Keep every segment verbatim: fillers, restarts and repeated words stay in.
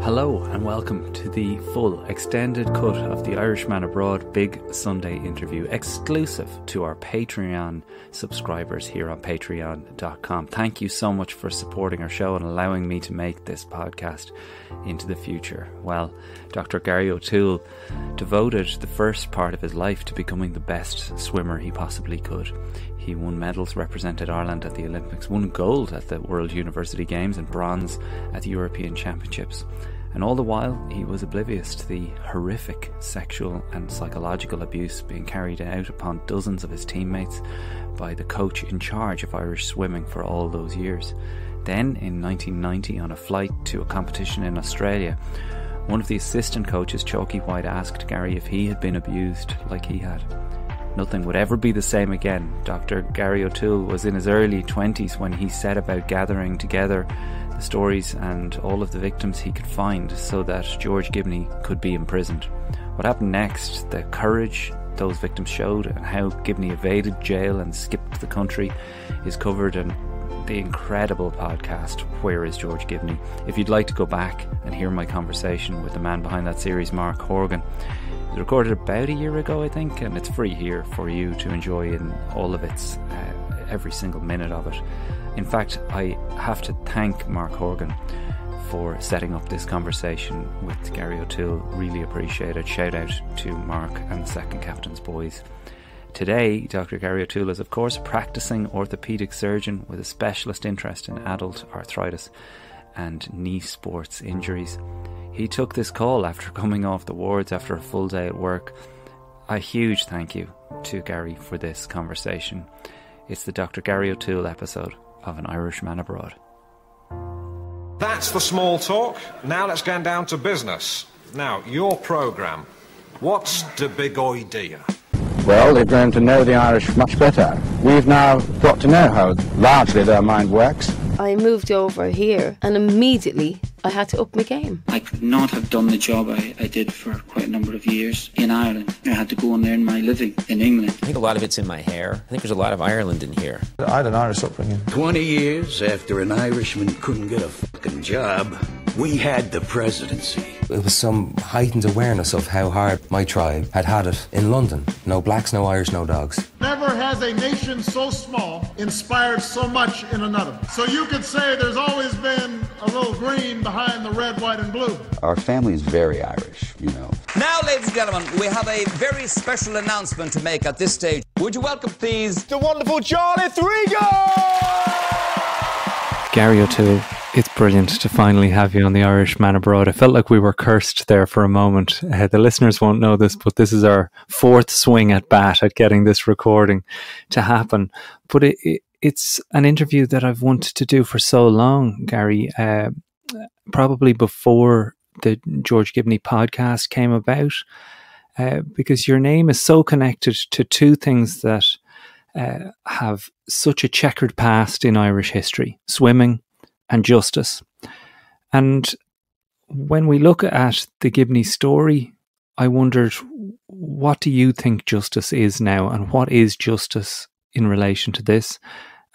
Hello and welcome to the full extended cut of the Irishman Abroad Big Sunday interview, exclusive to our Patreon subscribers here on patreon dot com. Thank you so much for supporting our show and allowing me to make this podcast into the future. Well, Doctor Gary O'Toole devoted the first part of his life to becoming the best swimmer he possibly could. He won medals, represented Ireland at the Olympics, won gold at the World University Games and bronze at the European Championships. And all the while, he was oblivious to the horrific sexual and psychological abuse being carried out upon dozens of his teammates by the coach in charge of Irish swimming for all those years. Then, in nineteen ninety, on a flight to a competition in Australia, one of the assistant coaches, Chalky White, asked Gary if he had been abused like he had. Nothing would ever be the same again. Doctor Gary O'Toole was in his early twenties when he set about gathering together the stories and all of the victims he could find so that George Gibney could be imprisoned. What happened next, the courage those victims showed and how Gibney evaded jail and skipped the country, is covered in the incredible podcast Where is George Gibney? If you'd like to go back and hear my conversation with the man behind that series, Mark Horgan, it was recorded about a year ago, I think, and it's free here for you to enjoy in all of its uh, every single minute of it. In fact, I have to thank Mark Horgan for setting up this conversation with Gary O'Toole. Really appreciate it. Shout out to Mark and the Second Captain's boys. Today, Doctor Gary O'Toole is, of course, a practicing orthopaedic surgeon with a specialist interest in adult arthritis and knee sports injuries. He took this call after coming off the wards after a full day at work. A huge thank you to Gary for this conversation. It's the Doctor Gary O'Toole episode of An Irishman Abroad. That's the small talk. Now let's get down to business. Now, your programme. What's the big idea? Well, they've grown to know the Irish much better. We've now got to know how largely their mind works. I moved over here and immediately I had to up my game. I could not have done the job I, I did for quite a number of years in Ireland. I had to go and earn my living in England. I think a lot of it's in my hair. I think there's a lot of Ireland in here. I had an Irish upbringing. twenty years after an Irishman couldn't get a fucking job, we had the presidency. It was some heightened awareness of how hard my tribe had had it in London. No blacks, no Irish, no dogs. Never has a nation so small inspired so much in another. So you could say there's always been a little green behind the red, white and blue. Our family is very Irish, you know. Now, ladies and gentlemen, we have a very special announcement to make at this stage. Would you welcome, please, the wonderful Jarlath Regan! Gary O'Toole. It's brilliant to finally have you on the Irishman Abroad. I felt like we were cursed there for a moment. Uh, the listeners won't know this, but this is our fourth swing at bat at getting this recording to happen. But it, it, it's an interview that I've wanted to do for so long, Gary. Uh, probably before the George Gibney podcast came about, uh, because your name is so connected to two things that uh, have such a checkered past in Irish history: swimming and justice. And when we look at the Gibney story, I wondered, what do you think justice is now, and what is justice in relation to this,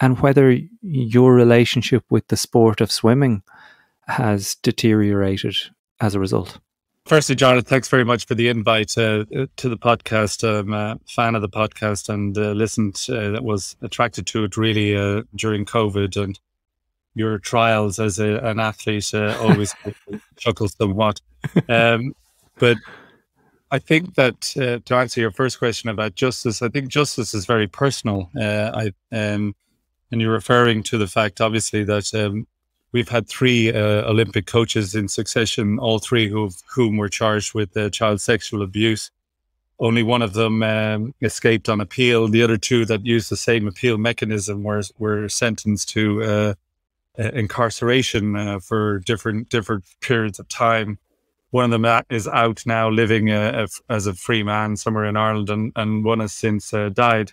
and whether your relationship with the sport of swimming has deteriorated as a result? Firstly, Jarlath, thanks very much for the invite uh, to the podcast. I'm a fan of the podcast and uh, listened, uh, that was attracted to it really uh, during COVID, and your trials as a, an athlete uh, always chuckles somewhat. Um, but I think that uh, to answer your first question about justice, I think justice is very personal. Uh, I um, and you're referring to the fact, obviously, that um, we've had three uh, Olympic coaches in succession, all three of whom were charged with uh, child sexual abuse. Only one of them um, escaped on appeal. The other two that used the same appeal mechanism were were sentenced to Uh, incarceration uh, for different different periods of time. One of them is out now living uh, as a free man somewhere in Ireland, and, and one has since uh, died.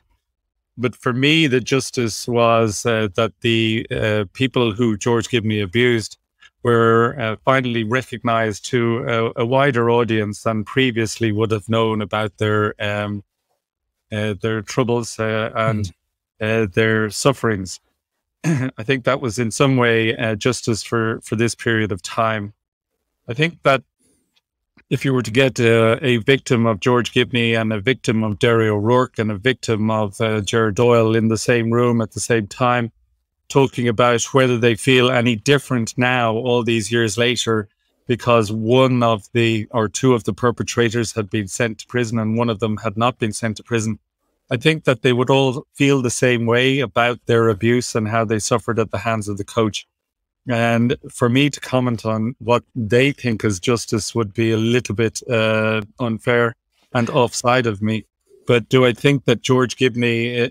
But for me, the justice was uh, that the uh, people who George Gibney abused were uh, finally recognized to a, a wider audience than previously would have known about their um, uh, their troubles uh, and mm. uh, their sufferings. I think that was in some way uh, justice for, for this period of time. I think that if you were to get uh, a victim of George Gibney and a victim of Derry O'Rourke and a victim of uh, Gerard Doyle in the same room at the same time, talking about whether they feel any different now, all these years later, because one of the, or two of the perpetrators had been sent to prison and one of them had not been sent to prison, I think that they would all feel the same way about their abuse and how they suffered at the hands of the coach. And for me to comment on what they think as justice would be a little bit uh, unfair and offside of me. But do I think that George Gibney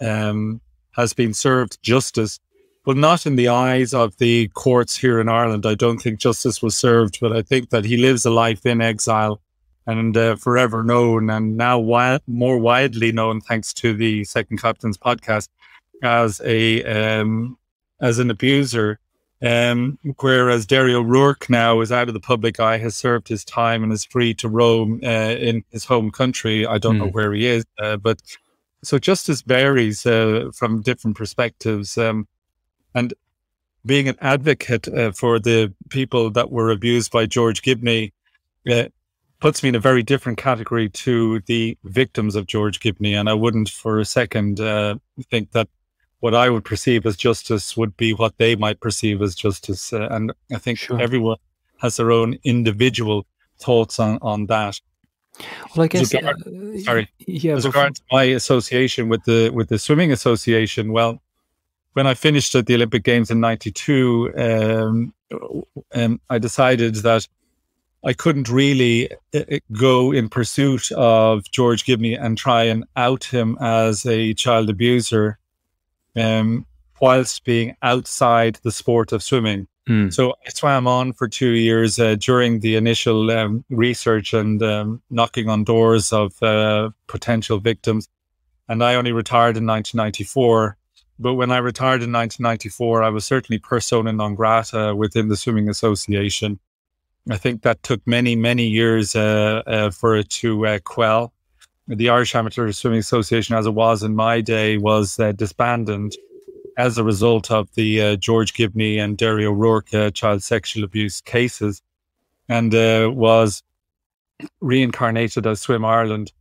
um, has been served justice? Well, not in the eyes of the courts here in Ireland. I don't think justice was served, but I think that he lives a life in exile and uh, forever known, and now wi- more widely known, thanks to the Second Captain's podcast, as a um, as an abuser. Um, whereas Derry O'Rourke now is out of the public eye, has served his time and is free to roam uh, in his home country. I don't mm. know where he is, uh, but so justice varies uh, from different perspectives. Um, and being an advocate uh, for the people that were abused by George Gibney uh, puts me in a very different category to the victims of George Gibney. And I wouldn't for a second uh, think that what I would perceive as justice would be what they might perceive as justice. Uh, and I think sure. everyone has their own individual thoughts on, on that. Well, I guess, regard, uh, sorry, yeah, as regards to my association with the, with the swimming association, well, when I finished at the Olympic Games in ninety-two, um, um, I decided that I couldn't really uh, go in pursuit of George Gibney and try and out him as a child abuser Um, whilst being outside the sport of swimming. Mm. So I swam on for two years uh, during the initial um, research and um, knocking on doors of uh, potential victims. And I only retired in nineteen ninety-four. But when I retired in nineteen ninety-four, I was certainly persona non grata within the swimming association. I think that took many, many years uh, uh, for it to uh, quell. The Irish Amateur Swimming Association, as it was in my day, was uh, disbanded as a result of the uh, George Gibney and Derry O'Rourke uh, child sexual abuse cases, and uh, was reincarnated as Swim Ireland.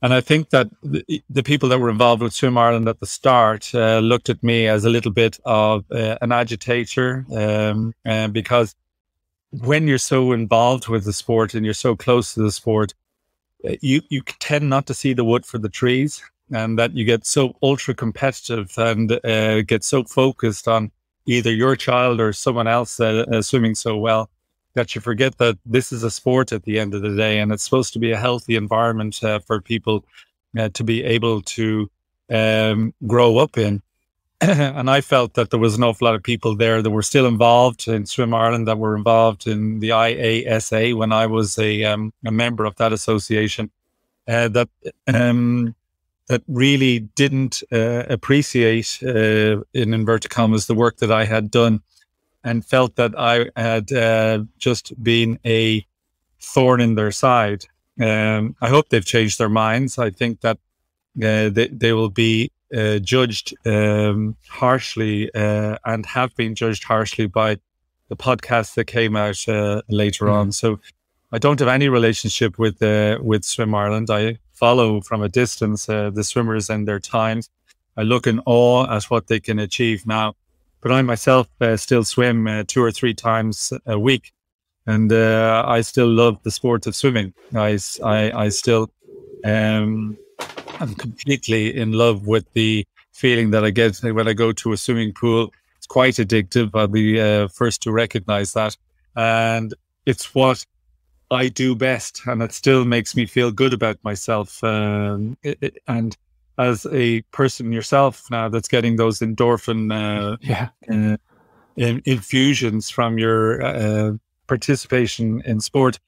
And I think that the, the people that were involved with Swim Ireland at the start uh, looked at me as a little bit of uh, an agitator, um, uh, because when you're so involved with the sport and you're so close to the sport, You, you tend not to see the wood for the trees, and that you get so ultra competitive and uh, get so focused on either your child or someone else uh, uh, swimming so well that you forget that this is a sport at the end of the day, and it's supposed to be a healthy environment uh, for people uh, to be able to um, grow up in. And I felt that there was an awful lot of people there that were still involved in Swim Ireland, that were involved in the I A S A when I was a, um, a member of that association, uh, that um, that really didn't uh, appreciate, uh, in inverted commas, the work that I had done, and felt that I had uh, just been a thorn in their side. Um, I hope they've changed their minds. I think that uh, they, they will be Uh, judged um, harshly uh, and have been judged harshly by the podcast that came out uh, later mm. on. So I don't have any relationship with uh, with Swim Ireland. I follow from a distance uh, the swimmers and their times. I look in awe at what they can achieve now. But I myself uh, still swim uh, two or three times a week. And uh, I still love the sport of swimming. I, I, I still... Um, I'm completely in love with the feeling that I get when I go to a swimming pool. It's quite addictive. I'll be uh, first to recognize that. And it's what I do best. And it still makes me feel good about myself. Um, it, it, and as a person yourself now that's getting those endorphin uh, yeah. uh, in, infusions from your uh, participation in sport,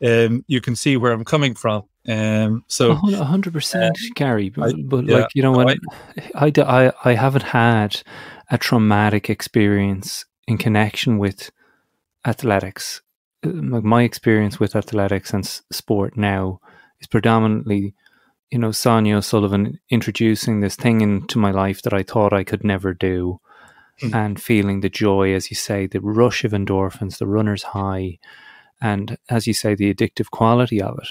um, you can see where I'm coming from. Um, so a hundred percent, Gary. But, I, but yeah, like you know, when I, I, I haven't had a traumatic experience in connection with athletics. My experience with athletics and sport now is predominantly, you know, Sonia O'Sullivan introducing this thing into my life that I thought I could never do, mm. and feeling the joy, as you say, the rush of endorphins, the runner's high, and as you say, the addictive quality of it.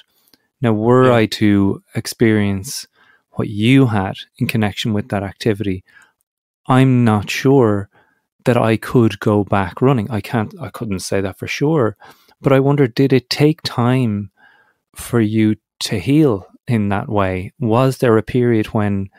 Now, were yeah. I to experience what you had in connection with that activity, I'm not sure that I could go back running. I can't, I couldn't say that for sure, but I wonder, did it take time for you to heal in that way? Was there a period when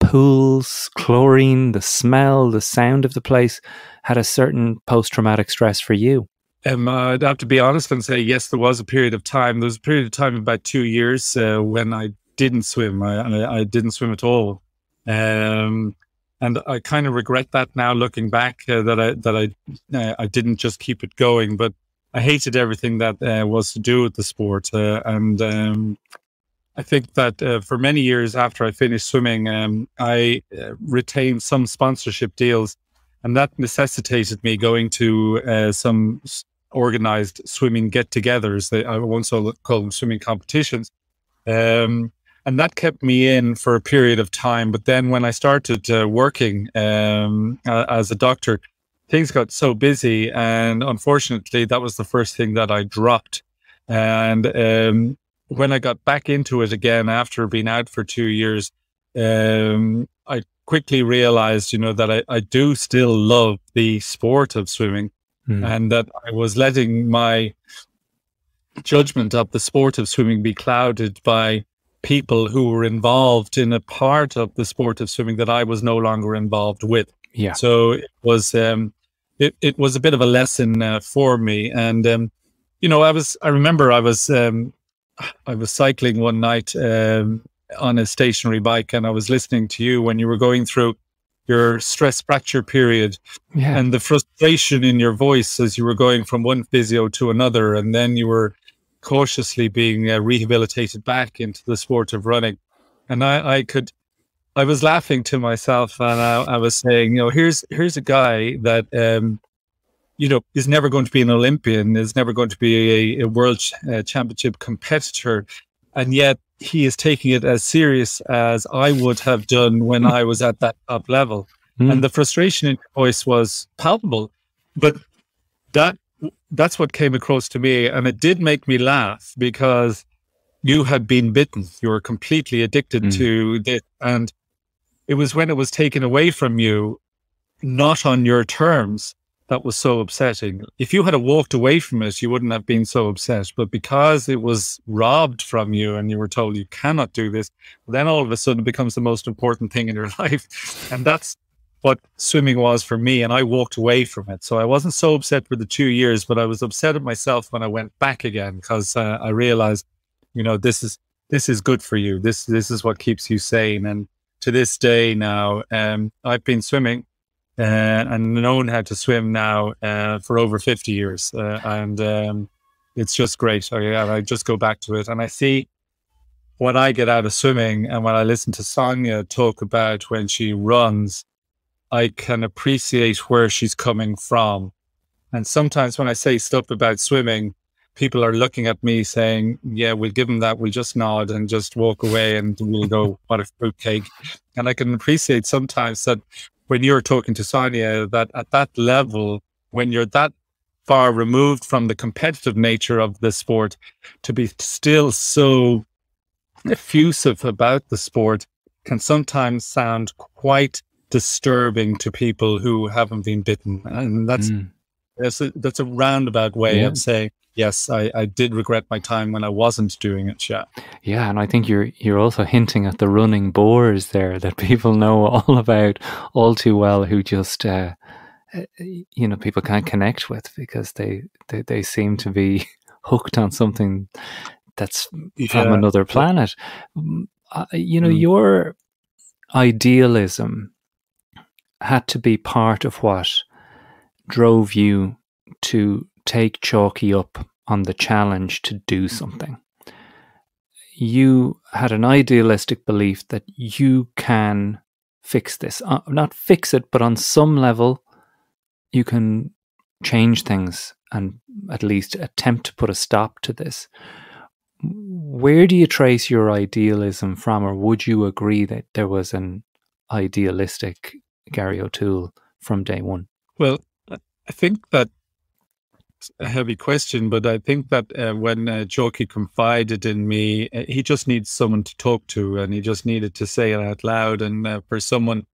pools, chlorine, the smell, the sound of the place had a certain post-traumatic stress for you? Um, I'd have to be honest and say, yes, there was a period of time. There was a period of time, about two years, uh, when I didn't swim. I, I didn't swim at all. Um, and I kind of regret that now, looking back, uh, that I that I uh, I didn't just keep it going. But I hated everything that uh, was to do with the sport, uh, and um, I think that uh, for many years after I finished swimming, um, I uh, retained some sponsorship deals, and that necessitated me going to uh, some organized swimming get-togethers. They, I once called them swimming competitions. Um, And that kept me in for a period of time. But then when I started uh, working um, uh, as a doctor, things got so busy. And unfortunately, that was the first thing that I dropped. And um, when I got back into it again, after being out for two years, um, I quickly realized, you know, that I, I do still love the sport of swimming, mm. and that I was letting my judgment of the sport of swimming be clouded by people who were involved in a part of the sport of swimming that I was no longer involved with. Yeah. So it was, um, it, it was a bit of a lesson uh, for me. And, um, you know, I was, I remember I was, um, I was cycling one night, um, on a stationary bike, and I was listening to you when you were going through your stress fracture period, yeah. and the frustration in your voice as you were going from one physio to another. And then you were cautiously being uh, rehabilitated back into the sport of running. And I, I could, I was laughing to myself, and I, I was saying, you know, here's, here's a guy that, um, you know, is never going to be an Olympian, is never going to be a, a world ch uh, championship competitor. And yet he is taking it as serious as I would have done when I was at that top level. Mm. And the frustration in your voice was palpable, but that, that's what came across to me. And it did make me laugh, because you had been bitten. You were completely addicted mm. to this. And it was when it was taken away from you, not on your terms, that was so upsetting. If you had walked away from it, you wouldn't have been so upset. But because it was robbed from you and you were told you cannot do this, then all of a sudden it becomes the most important thing in your life. And that's what swimming was for me, and I walked away from it. So I wasn't so upset for the two years, but I was upset at myself when I went back again, because uh, I realized, you know, this is this is good for you. This this is what keeps you sane. And to this day now, um, I've been swimming uh, and known how to swim now uh, for over fifty years, uh, and um, it's just great. I, I just go back to it, and I see what I get out of swimming, and when I listen to Sonia talk about when she runs, I can appreciate where she's coming from. And sometimes when I say stuff about swimming, people are looking at me saying, yeah, we'll give them that. We'll just nod and just walk away and we'll go, what a fruitcake. And I can appreciate sometimes that when you're talking to Sonia, that at that level, when you're that far removed from the competitive nature of the sport, to be still so effusive about the sport can sometimes sound quite disturbing to people who haven't been bitten. And that's mm. that's, a, that's a roundabout way yeah. of saying, yes, I, I did regret my time when I wasn't doing it. Yeah. Yeah. And I think you're, you're also hinting at the running bores there that people know all about all too well, who just, uh, you know, people can't connect with because they, they, they seem to be hooked on something that's yeah. from another planet. Uh, you know, mm. your idealism had to be part of what drove you to take Chalky up on the challenge to do something. You had an idealistic belief that you can fix this. Uh, not fix it, but on some level, you can change things and at least attempt to put a stop to this. Where do you trace your idealism from, or would you agree that there was an idealistic Gary O'Toole from day one? Well, I think that it's a heavy question, but I think that uh, when uh, Chalky confided in me, uh, he just needs someone to talk to, and he just needed to say it out loud, and uh, for someone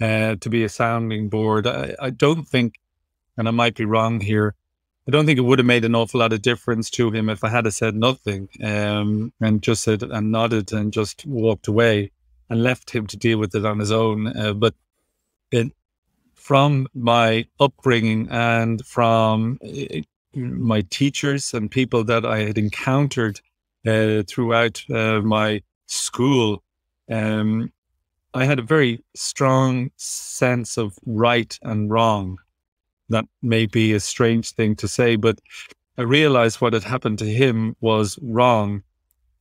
uh, to be a sounding board. I, I don't think, and I might be wrong here, I don't think it would have made an awful lot of difference to him if I had said nothing um, and just said and nodded and just walked away and left him to deal with it on his own. Uh, but it, from my upbringing and from it, my teachers and people that I had encountered uh, throughout uh, my school, um, I had a very strong sense of right and wrong. That may be a strange thing to say, but I realized what had happened to him was wrong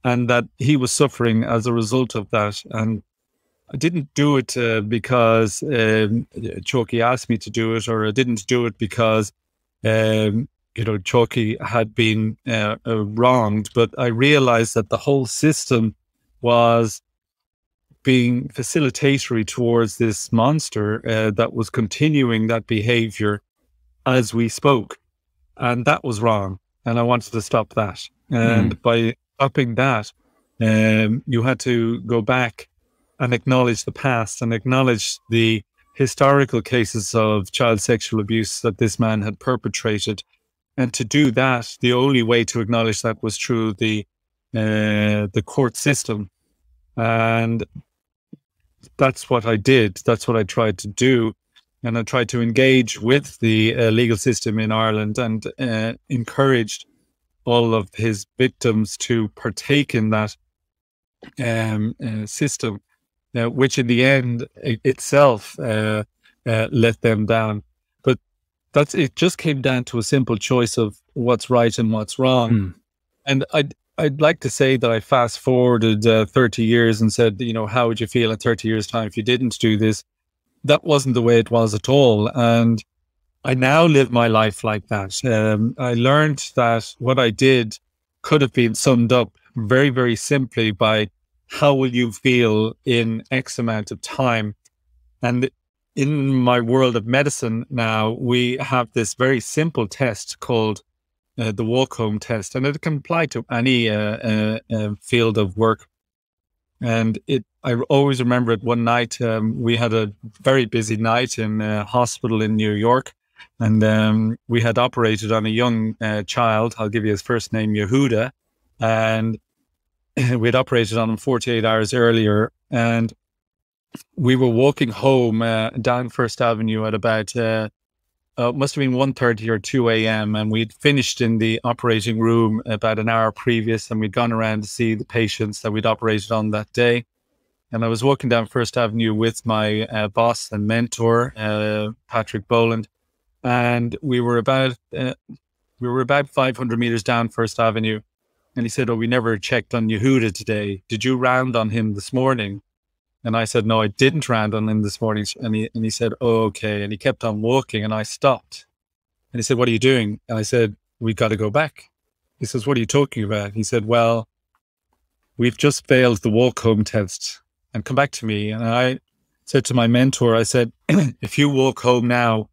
and that he was suffering as a result of that. And I didn't do it uh, because um, Chalky asked me to do it, or I didn't do it because, um, you know, Chalky had been uh, uh, wronged, but I realized that the whole system was being facilitatory towards this monster uh, that was continuing that behavior as we spoke, and that was wrong, and I wanted to stop that. And mm. by stopping that, um, you had to go back and acknowledge the past and acknowledge the historical cases of child sexual abuse that this man had perpetrated. And to do that, the only way to acknowledge that was through the uh, the court system, and that's what I did. That's what I tried to do. And I tried to engage with the uh, legal system in Ireland and uh, encouraged all of his victims to partake in that um, uh, system, uh, which in the end it itself uh, uh, let them down. But that's, it just came down to a simple choice of what's right and what's wrong. Mm. And I, I'd like to say that I fast forwarded uh, thirty years and said, you know, how would you feel in thirty years time if you didn't do this? That wasn't the way it was at all. And I now live my life like that. Um, I learned that what I did could have been summed up very, very simply by how will you feel in X amount of time? And in my world of medicine now, we have this very simple test called Uh, the walk home test, and it can apply to any uh, uh, uh, field of work. And it, I always remember it one night, um, we had a very busy night in a hospital in New York, and um, we had operated on a young uh, child. I'll give you his first name, Yehuda. And we had operated on him forty-eight hours earlier. And we were walking home uh, down First Avenue at about uh, Uh, it must have been one thirty or two a m and we'd finished in the operating room about an hour previous, and we'd gone around to see the patients that we'd operated on that day. And I was walking down First Avenue with my uh, boss and mentor, uh, Patrick Boland, and we were about uh, we were about five hundred meters down First Avenue, and he said, "Oh, we never checked on Yehuda today. Did you round on him this morning?" And I said, "No, I didn't round on him this morning." And he, and he said, "Oh, okay." And he kept on walking, and I stopped. And he said, "What are you doing?" And I said, "We got to go back." He says, "What are you talking about?" He said, "Well, we've just failed the walk home test." And come back to me. And I said to my mentor, I said, "If you walk home now,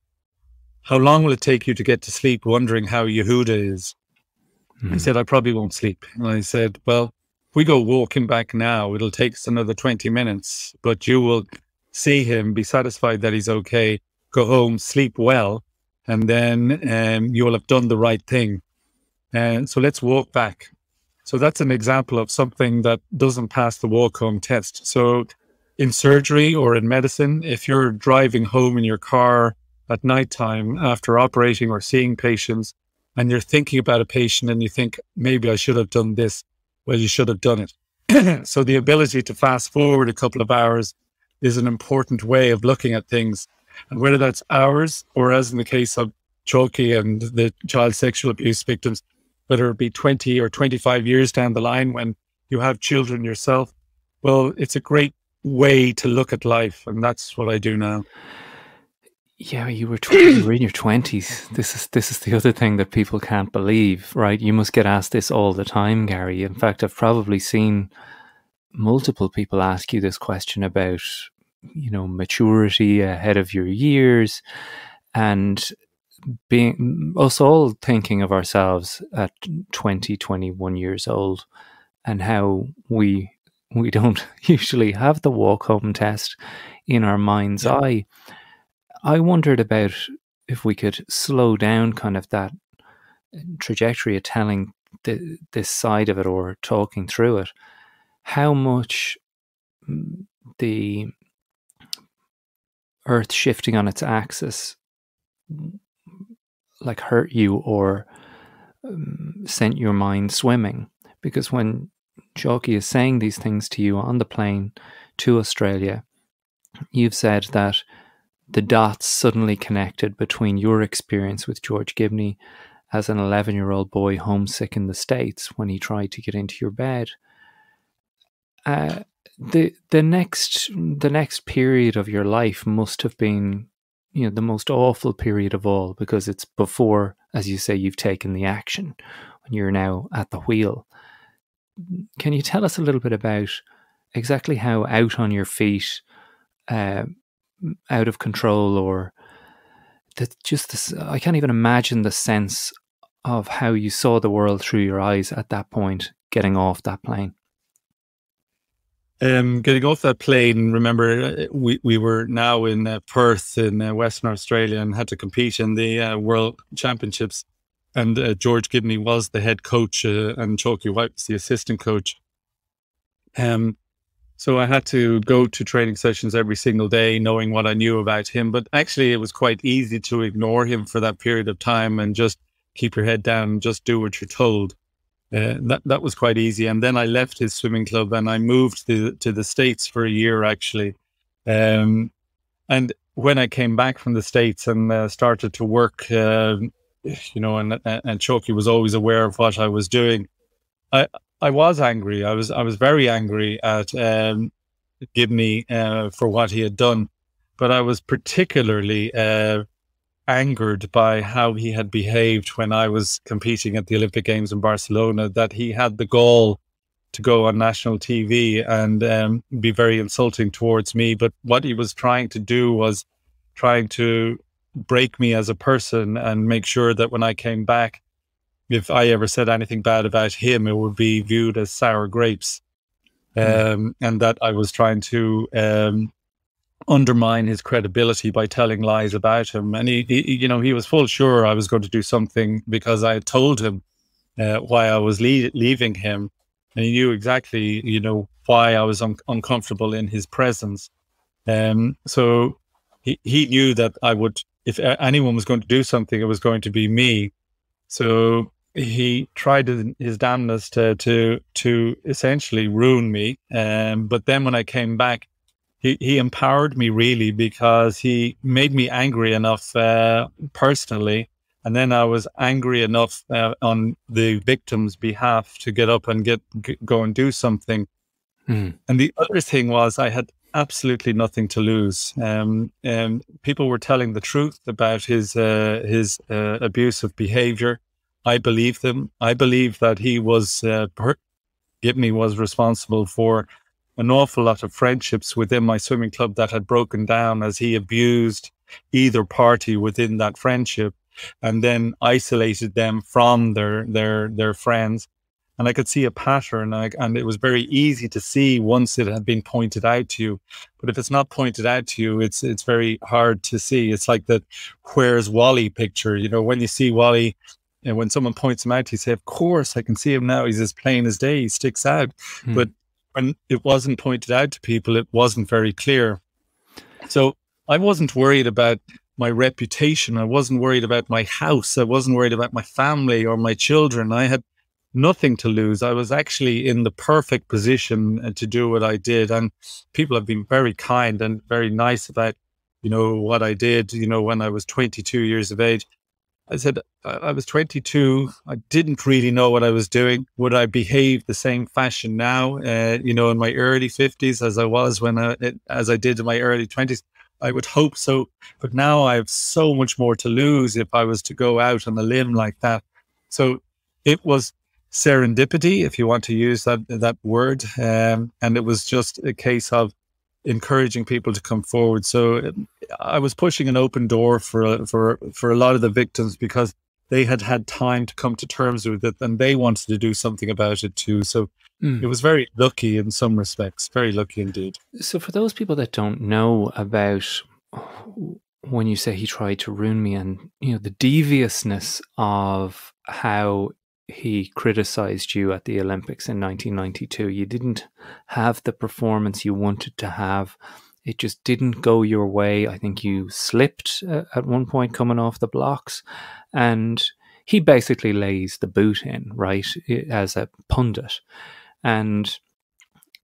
how long will it take you to get to sleep wondering how Yehuda is?" Mm. He said, "I probably won't sleep." And I said, "Well, if we go walking back now, it'll take us another twenty minutes, but you will see him, be satisfied that he's okay, go home, sleep well, and then um, you will have done the right thing. And uh, so let's walk back." So that's an example of something that doesn't pass the walk home test. So in surgery or in medicine, if you're driving home in your car at nighttime after operating or seeing patients, and you're thinking about a patient and you think, "Maybe I should have done this," well, you should have done it. So the ability to fast forward a couple of hours is an important way of looking at things. And whether that's hours or, as in the case of Chalky and the child sexual abuse victims, whether it be twenty or twenty-five years down the line when you have children yourself, well, it's a great way to look at life. And that's what I do now. Yeah, you were, you were in your twenties. This is this is the other thing that people can't believe, right? You must get asked this all the time, Gary. In fact, I've probably seen multiple people ask you this question about you know, maturity ahead of your years, and being us all thinking of ourselves at twenty, twenty-one years old, and how we we don't usually have the walk home test in our mind's yeah. eye. I wondered about if we could slow down kind of that trajectory of telling the, this side of it, or talking through it, how much the earth shifting on its axis like hurt you or um, sent your mind swimming. Because when Chalky is saying these things to you on the plane to Australia, you've said that the dots suddenly connected between your experience with George Gibney as an eleven-year-old boy homesick in the States when he tried to get into your bed. Uh, the the next the next period of your life must have been, you know, the most awful period of all, because it's before, as you say, you've taken the action, when you're now at the wheel. Can you tell us a little bit about exactly how out on your feet, uh, out of control, or that just this, I can't even imagine the sense of how you saw the world through your eyes at that point, getting off that plane? Um, getting off that plane, remember, we, we were now in uh, Perth in uh, Western Australia and had to compete in the uh, World Championships. And uh, George Gibney was the head coach uh, and Chalky White was the assistant coach. Um, so I had to go to training sessions every single day, knowing what I knew about him. But actually, it was quite easy to ignore him for that period of time and just keep your head down and just do what you're told. Uh, that that was quite easy. And then I left his swimming club and I moved to, to the States for a year, actually. Um, and when I came back from the States and uh, started to work, uh, you know, and and Chalky was always aware of what I was doing, I I was angry. I was I was very angry at um, Gibney uh, for what he had done, but I was particularly Uh, angered by how he had behaved when I was competing at the Olympic Games in Barcelona, that he had the gall to go on national T V and um, be very insulting towards me. But what he was trying to do was trying to break me as a person and make sure that when I came back, if I ever said anything bad about him, it would be viewed as sour grapes. Mm. Um, and that I was trying to Um, undermine his credibility by telling lies about him. And he, he, you know, he was full sure I was going to do something because I had told him uh, why I was le leaving him. And he knew exactly, you know, why I was un uncomfortable in his presence. Um, so he, he knew that I would, if anyone was going to do something, it was going to be me. So he tried his damnedest to, to, to essentially ruin me. Um, but then when I came back, He, he empowered me, really, because he made me angry enough uh, personally. And then I was angry enough uh, on the victim's behalf to get up and get, get go and do something. Mm. And the other thing was I had absolutely nothing to lose. Um, um, people were telling the truth about his, uh, his uh, abusive behavior. I believed them. I believed that he was, uh, Gibney was responsible for an awful lot of friendships within my swimming club that had broken down as he abused either party within that friendship and then isolated them from their their their friends. And I could see a pattern, like, and it was very easy to see once it had been pointed out to you. But if it's not pointed out to you, it's it's very hard to see. It's like that Where's Wally picture. You know, when you see Wally, and when someone points him out, you say, of course, I can see him now. He's as plain as day. He sticks out. Hmm. But when it wasn't pointed out to people, it wasn't very clear. So I wasn't worried about my reputation. I wasn't worried about my house. I wasn't worried about my family or my children. I had nothing to lose. I was actually in the perfect position to do what I did. And people have been very kind and very nice about, you know, what I did, you know, when I was twenty-two years of age. I said, I was twenty-two. I didn't really know what I was doing. Would I behave the same fashion now, uh, you know, in my early fifties as I was when I, as I did in my early twenties? I would hope so. But now I have so much more to lose if I was to go out on a limb like that. So it was serendipity, if you want to use that, that word. Um, and it was just a case of encouraging people to come forward. So it, I was pushing an open door for for for a lot of the victims, because they had had time to come to terms with it and they wanted to do something about it too. So mm. it was very lucky in some respects, very lucky indeed. So for those people that don't know about, when you say he tried to ruin me, and you know the deviousness of how he criticized you at the Olympics in nineteen ninety-two, you didn't have the performance you wanted to have. It just didn't go your way. I think you slipped uh, at one point coming off the blocks, and he basically lays the boot in, right, as a pundit. And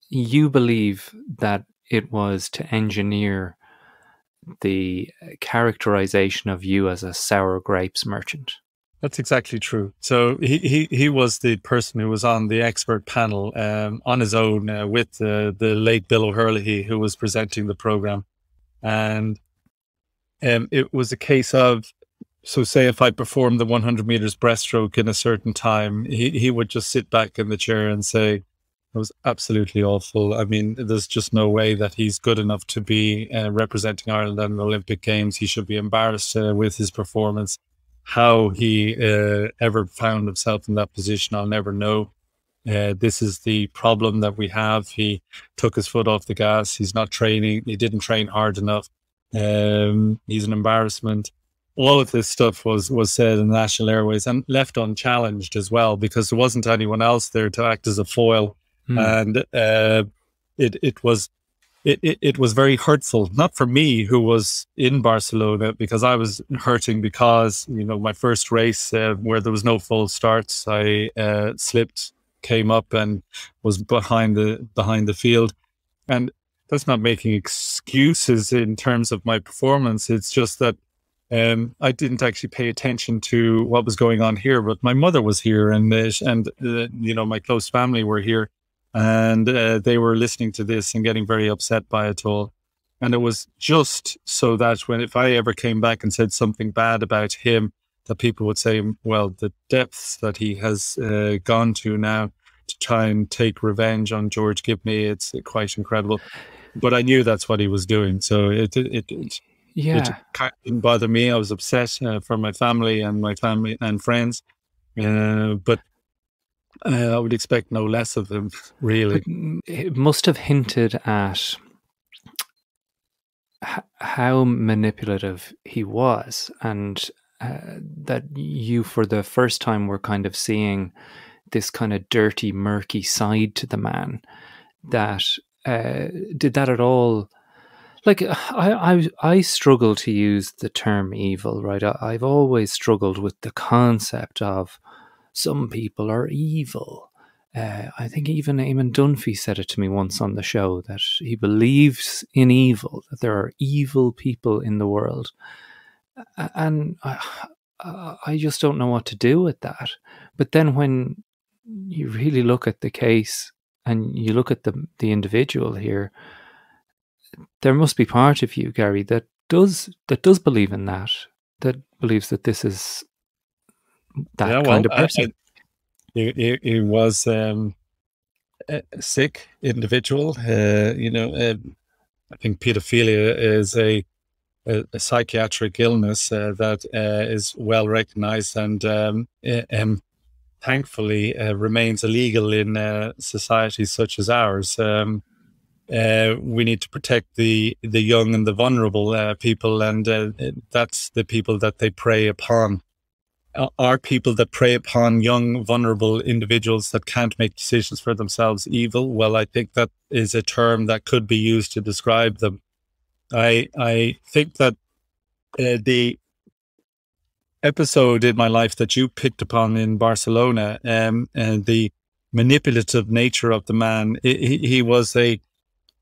you believe that it was to engineer the characterization of you as a sour grapes merchant. That's exactly true. So he, he, he was the person who was on the expert panel um, on his own uh, with uh, the late Bill O'Herlihy, who was presenting the program. And um, it was a case of, so say if I performed the one hundred meters breaststroke in a certain time, he, he would just sit back in the chair and say, it was absolutely awful. I mean, there's just no way that he's good enough to be uh, representing Ireland at the Olympic Games. He should be embarrassed uh, with his performance. How he uh, ever found himself in that position, I'll never know. Uh, this is the problem that we have. He took his foot off the gas. He's not training. He didn't train hard enough. Um, he's an embarrassment. All of this stuff was was said in National Airways and left unchallenged as well, because there wasn't anyone else there to act as a foil. Hmm. And uh, it it was. It, it, it was very hurtful, not for me who was in Barcelona, because I was hurting because, you know, my first race uh, where there was no full starts, I uh, slipped, came up and was behind the, behind the field. And that's not making excuses in terms of my performance. It's just that um, I didn't actually pay attention to what was going on here, but my mother was here and, uh, and uh, you know, my close family were here. And uh, they were listening to this and getting very upset by it all. And it was just so that when, if I ever came back and said something bad about him, that people would say, well, the depths that he has uh, gone to now to try and take revenge on George Gibney, it's quite incredible. But I knew that's what he was doing. So it, it, it, yeah. it kind of didn't bother me. I was upset uh, for my family and my family and friends. Uh, but Uh, I would expect no less of them, really. But it must have hinted at h how manipulative he was, and uh, that you, for the first time, were kind of seeing this kind of dirty, murky side to the man. That uh, did that at all? Like, I, I, I struggle to use the term evil, right? I, I've always struggled with the concept of some people are evil. Uh, I think even Eamon Dunphy said it to me once on the show, that he believes in evil, that there are evil people in the world. And I, I just don't know what to do with that. But then when you really look at the case and you look at the, the individual here, there must be part of you, Gary, that does, that does believe in that, that believes that this is that yeah, kind well, of person. He, he, he was um, a sick individual. Uh, you know, uh, I think pedophilia is a, a, a psychiatric illness uh, that uh, is well recognized and um, um, thankfully uh, remains illegal in uh, societies such as ours. Um, uh, we need to protect the, the young and the vulnerable uh, people, and uh, that's the people that they prey upon. Are people that prey upon young, vulnerable individuals that can't make decisions for themselves evil? Well, I think that is a term that could be used to describe them. I I think that uh, the episode in my life that you picked upon in Barcelona um, and the manipulative nature of the man, it, he, he was a,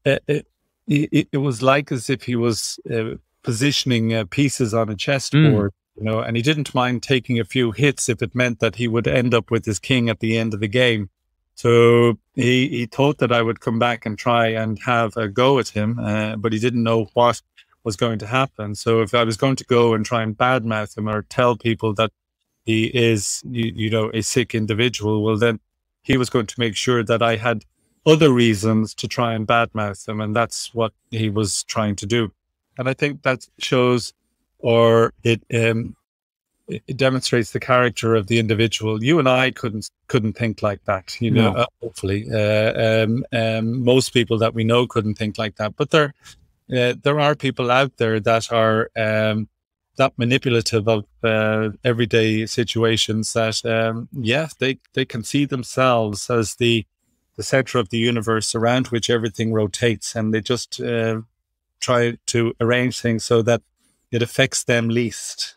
uh, it, it, it was like as if he was uh, positioning uh, pieces on a chessboard. Mm. You know, and he didn't mind taking a few hits if it meant that he would end up with his king at the end of the game. So he, he thought that I would come back and try and have a go at him, uh, but he didn't know what was going to happen. So if I was going to go and try and badmouth him or tell people that he is, you, you know, a sick individual, well, then he was going to make sure that I had other reasons to try and badmouth them. And that's what he was trying to do. And I think that shows, or it, um, it demonstrates the character of the individual. You and I couldn't couldn't think like that, you know. No. Uh, hopefully, uh, um, um, most people that we know couldn't think like that. But there, uh, there are people out there that are um, that manipulative of uh, everyday situations. That um, yeah, they they can see themselves as the the center of the universe around which everything rotates, and they just uh, try to arrange things so that it affects them least.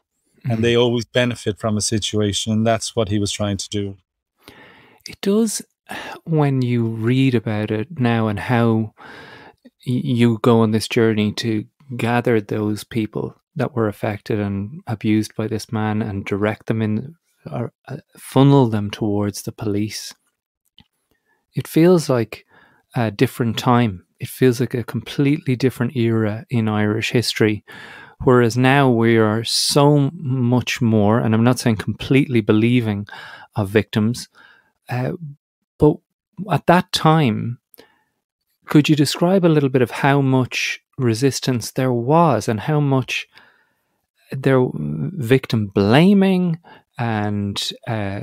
And they always benefit from a situation. And that's what he was trying to do. It does, when you read about it now and how you go on this journey to gather those people that were affected and abused by this man and direct them in, or funnel them towards the police. It feels like a different time. It feels like a completely different era in Irish history. Whereas now we are so much more, and I'm not saying completely believing of victims, uh, but at that time, could you describe a little bit of how much resistance there was and how much there victim blaming and uh,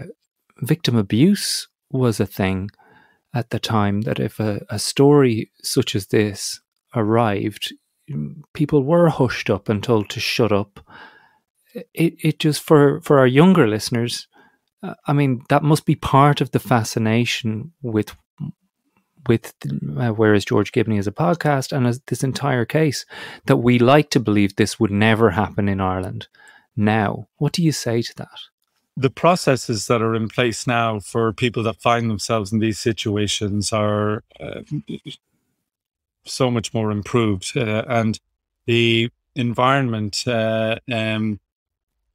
victim abuse was a thing at the time, that if a, a story such as this arrived, people were hushed up and told to shut up. It, it just, for, for our younger listeners, uh, I mean, that must be part of the fascination with, with uh, Whereas George Gibney as a podcast and as this entire case, that we like to believe this would never happen in Ireland. Now, what do you say to that? The processes that are in place now for people that find themselves in these situations are uh, so much more improved, uh, and the environment uh, um,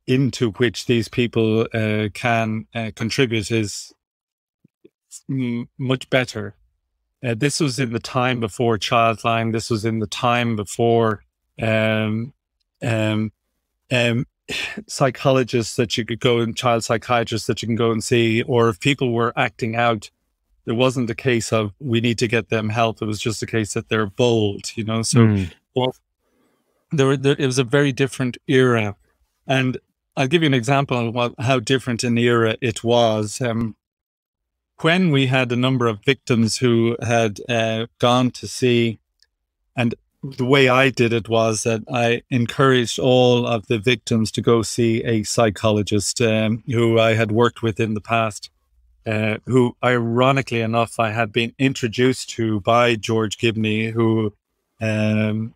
into which these people uh, can uh, contribute is much better. Uh, this was in the time before Childline. This was in the time before um, um, um, psychologists that you could go and child psychiatrists that you can go and see, or if people were acting out, it wasn't a case of we need to get them help. It was just a case that they're bold, you know. So mm. well, there, were, there, it was a very different era. And I'll give you an example of what, how different an era it was. Um, when we had a number of victims who had uh, gone to see, and the way I did it was that I encouraged all of the victims to go see a psychologist um, who I had worked with in the past. Uh, who, ironically enough, I had been introduced to by George Gibney, who um,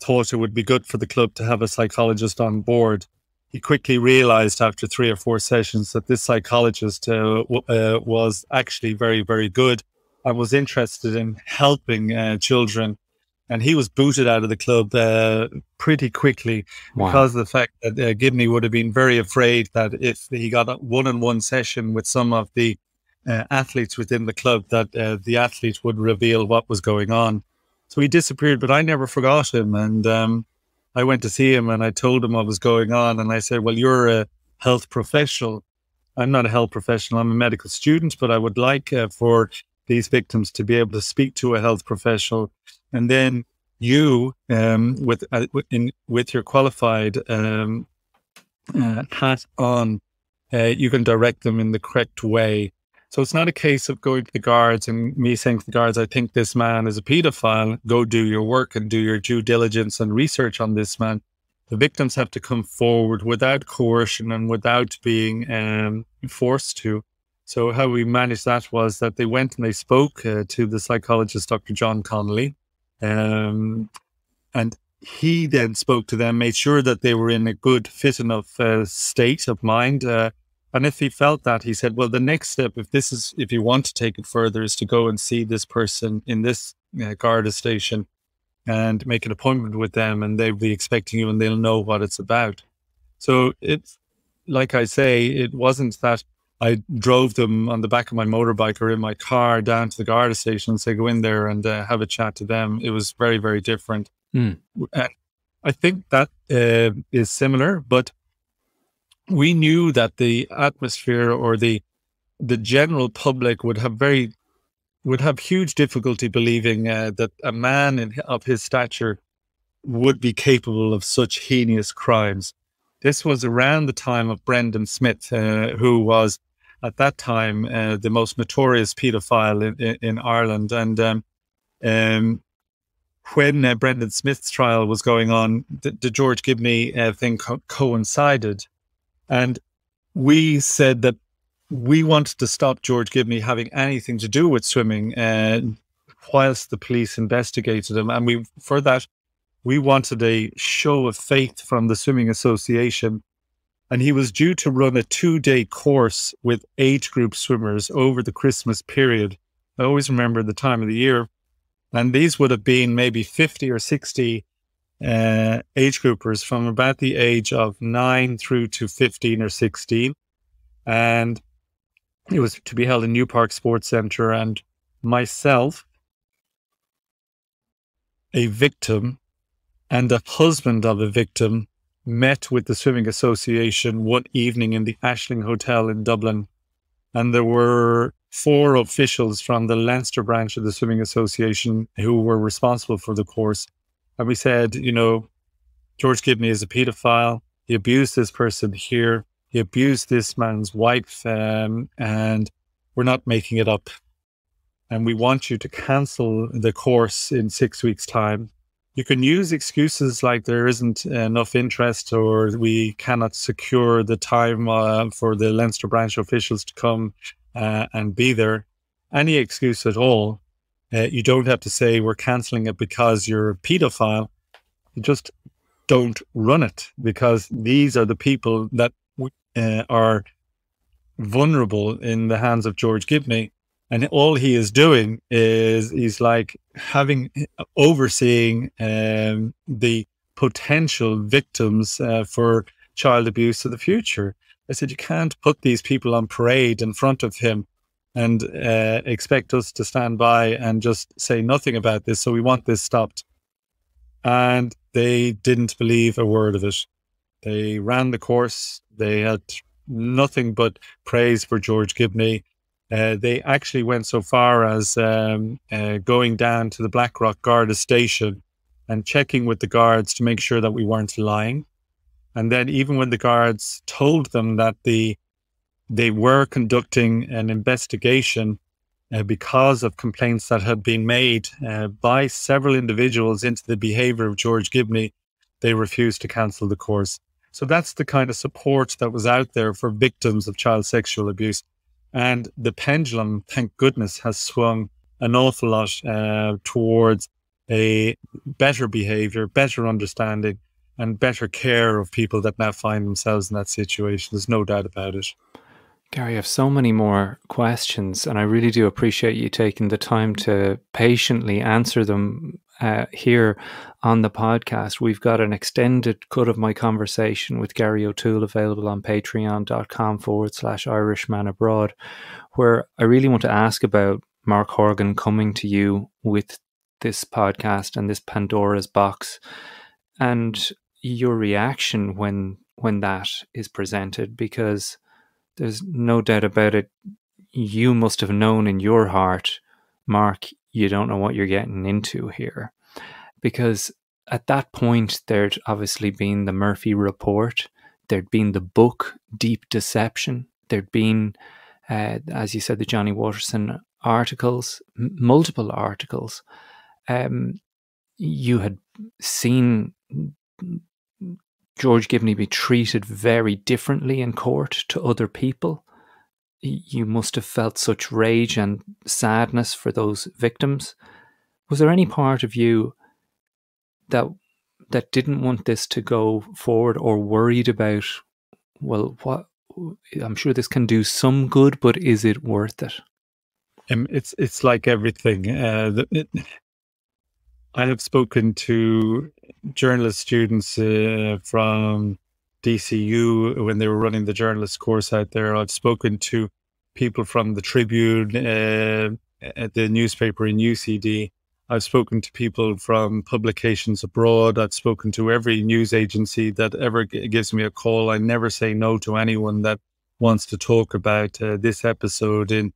thought it would be good for the club to have a psychologist on board. He quickly realized after three or four sessions that this psychologist uh, w uh, was actually very, very good and was interested in helping uh, children. And he was booted out of the club uh, pretty quickly. Wow. Because of the fact that uh, Gibney would have been very afraid that if he got a one-on-one session with some of the uh, athletes within the club, that uh, the athlete would reveal what was going on. So he disappeared, but I never forgot him. And um, I went to see him and I told him what was going on. And I said, well, you're a health professional. I'm not a health professional. I'm a medical student, but I would like uh, for these victims to be able to speak to a health professional. And then you, um, with uh, in, with your qualified um, uh, hat on, uh, you can direct them in the correct way. So it's not a case of going to the guards and me saying to the guards, I think this man is a pedophile, go do your work and do your due diligence and research on this man. The victims have to come forward without coercion and without being um, forced to. So how we managed that was that they went and they spoke uh, to the psychologist, Doctor John Connolly, um, and he then spoke to them, made sure that they were in a good, fit enough uh, state of mind. Uh, and if he felt that, he said, well, the next step, if this is, if you want to take it further, is to go and see this person in this uh, Garda station and make an appointment with them, and they'll be expecting you and they'll know what it's about. So it's, like I say, it wasn't that I drove them on the back of my motorbike or in my car down to the Garda station and say, go in there and uh, have a chat to them. It was very, very different. Mm. And I think that uh, is similar, but we knew that the atmosphere or the, the general public would have very would have huge difficulty believing uh, that a man in, of his stature would be capable of such heinous crimes. This was around the time of Brendan Smith, uh, who was at that time uh, the most notorious paedophile in, in, in Ireland. And um, um, when uh, Brendan Smith's trial was going on, the, the George Gibney uh, thing co coincided. And we said that we wanted to stop George Gibney having anything to do with swimming uh, whilst the police investigated him. And we, for that, we wanted a show of faith from the Swimming Association. And he was due to run a two-day course with age group swimmers over the Christmas period. I always remember the time of the year. And these would have been maybe fifty or sixty uh, age groupers from about the age of nine through to fifteen or sixteen. And it was to be held in New Park Sports Centre. And myself, a victim and a husband of a victim, met with the Swimming Association one evening in the Ashling Hotel in Dublin. And there were four officials from the Leinster branch of the Swimming Association who were responsible for the course. And we said, you know, George Gibney is a paedophile. He abused this person here. He abused this man's wife. Um, and we're not making it up. And we want you to cancel the course in six weeks' time. You can use excuses like there isn't enough interest or we cannot secure the time uh, for the Leinster branch officials to come uh, and be there. Any excuse at all. Uh, you don't have to say we're cancelling it because you're a paedophile. You just don't run it, because these are the people that uh, are vulnerable in the hands of George Gibney. And all he is doing is he's like having overseeing um, the potential victims uh, for child abuse of the future. I said, you can't put these people on parade in front of him and uh, expect us to stand by and just say nothing about this. So we want this stopped. And they didn't believe a word of it. They ran the course. They had nothing but praise for George Gibney. Uh, they actually went so far as um, uh, going down to the Blackrock Garda station and checking with the guards to make sure that we weren't lying. And then even when the guards told them that the they were conducting an investigation uh, because of complaints that had been made uh, by several individuals into the behavior of George Gibney, they refused to cancel the course. So that's the kind of support that was out there for victims of child sexual abuse. And the pendulum, thank goodness, has swung an awful lot uh, towards a better behavior, better understanding and better care of people that now find themselves in that situation. There's no doubt about it. Gary, I have so many more questions, and I really do appreciate you taking the time to patiently answer them uh, here on the podcast. We've got an extended cut of my conversation with Gary O'Toole available on patreon.com forward slash Irishman Abroad, where I really want to ask about Mark Horgan coming to you with this podcast and this Pandora's box and your reaction when, when that is presented, because there's no doubt about it, you must have known in your heart, Mark, you don't know what you're getting into here. Because at that point, there'd obviously been the Murphy Report, there'd been the book Deep Deception, there'd been, uh, as you said, the Johnny Watterson articles, m multiple articles. Um, you had seen George Gibney be treated very differently in court to other people. You must have felt such rage and sadness for those victims. Was there any part of you that that didn't want this to go forward, or worried about, well, what, I'm sure this can do some good, but is it worth it? Um, it's it's like everything. Uh, the, it, I have spoken to journalist students uh, from D C U when they were running the journalist course out there. I've spoken to people from the Tribune, uh, at the newspaper in U C D. I've spoken to people from publications abroad. I've spoken to every news agency that ever gives me a call. I never say no to anyone that wants to talk about uh, this episode in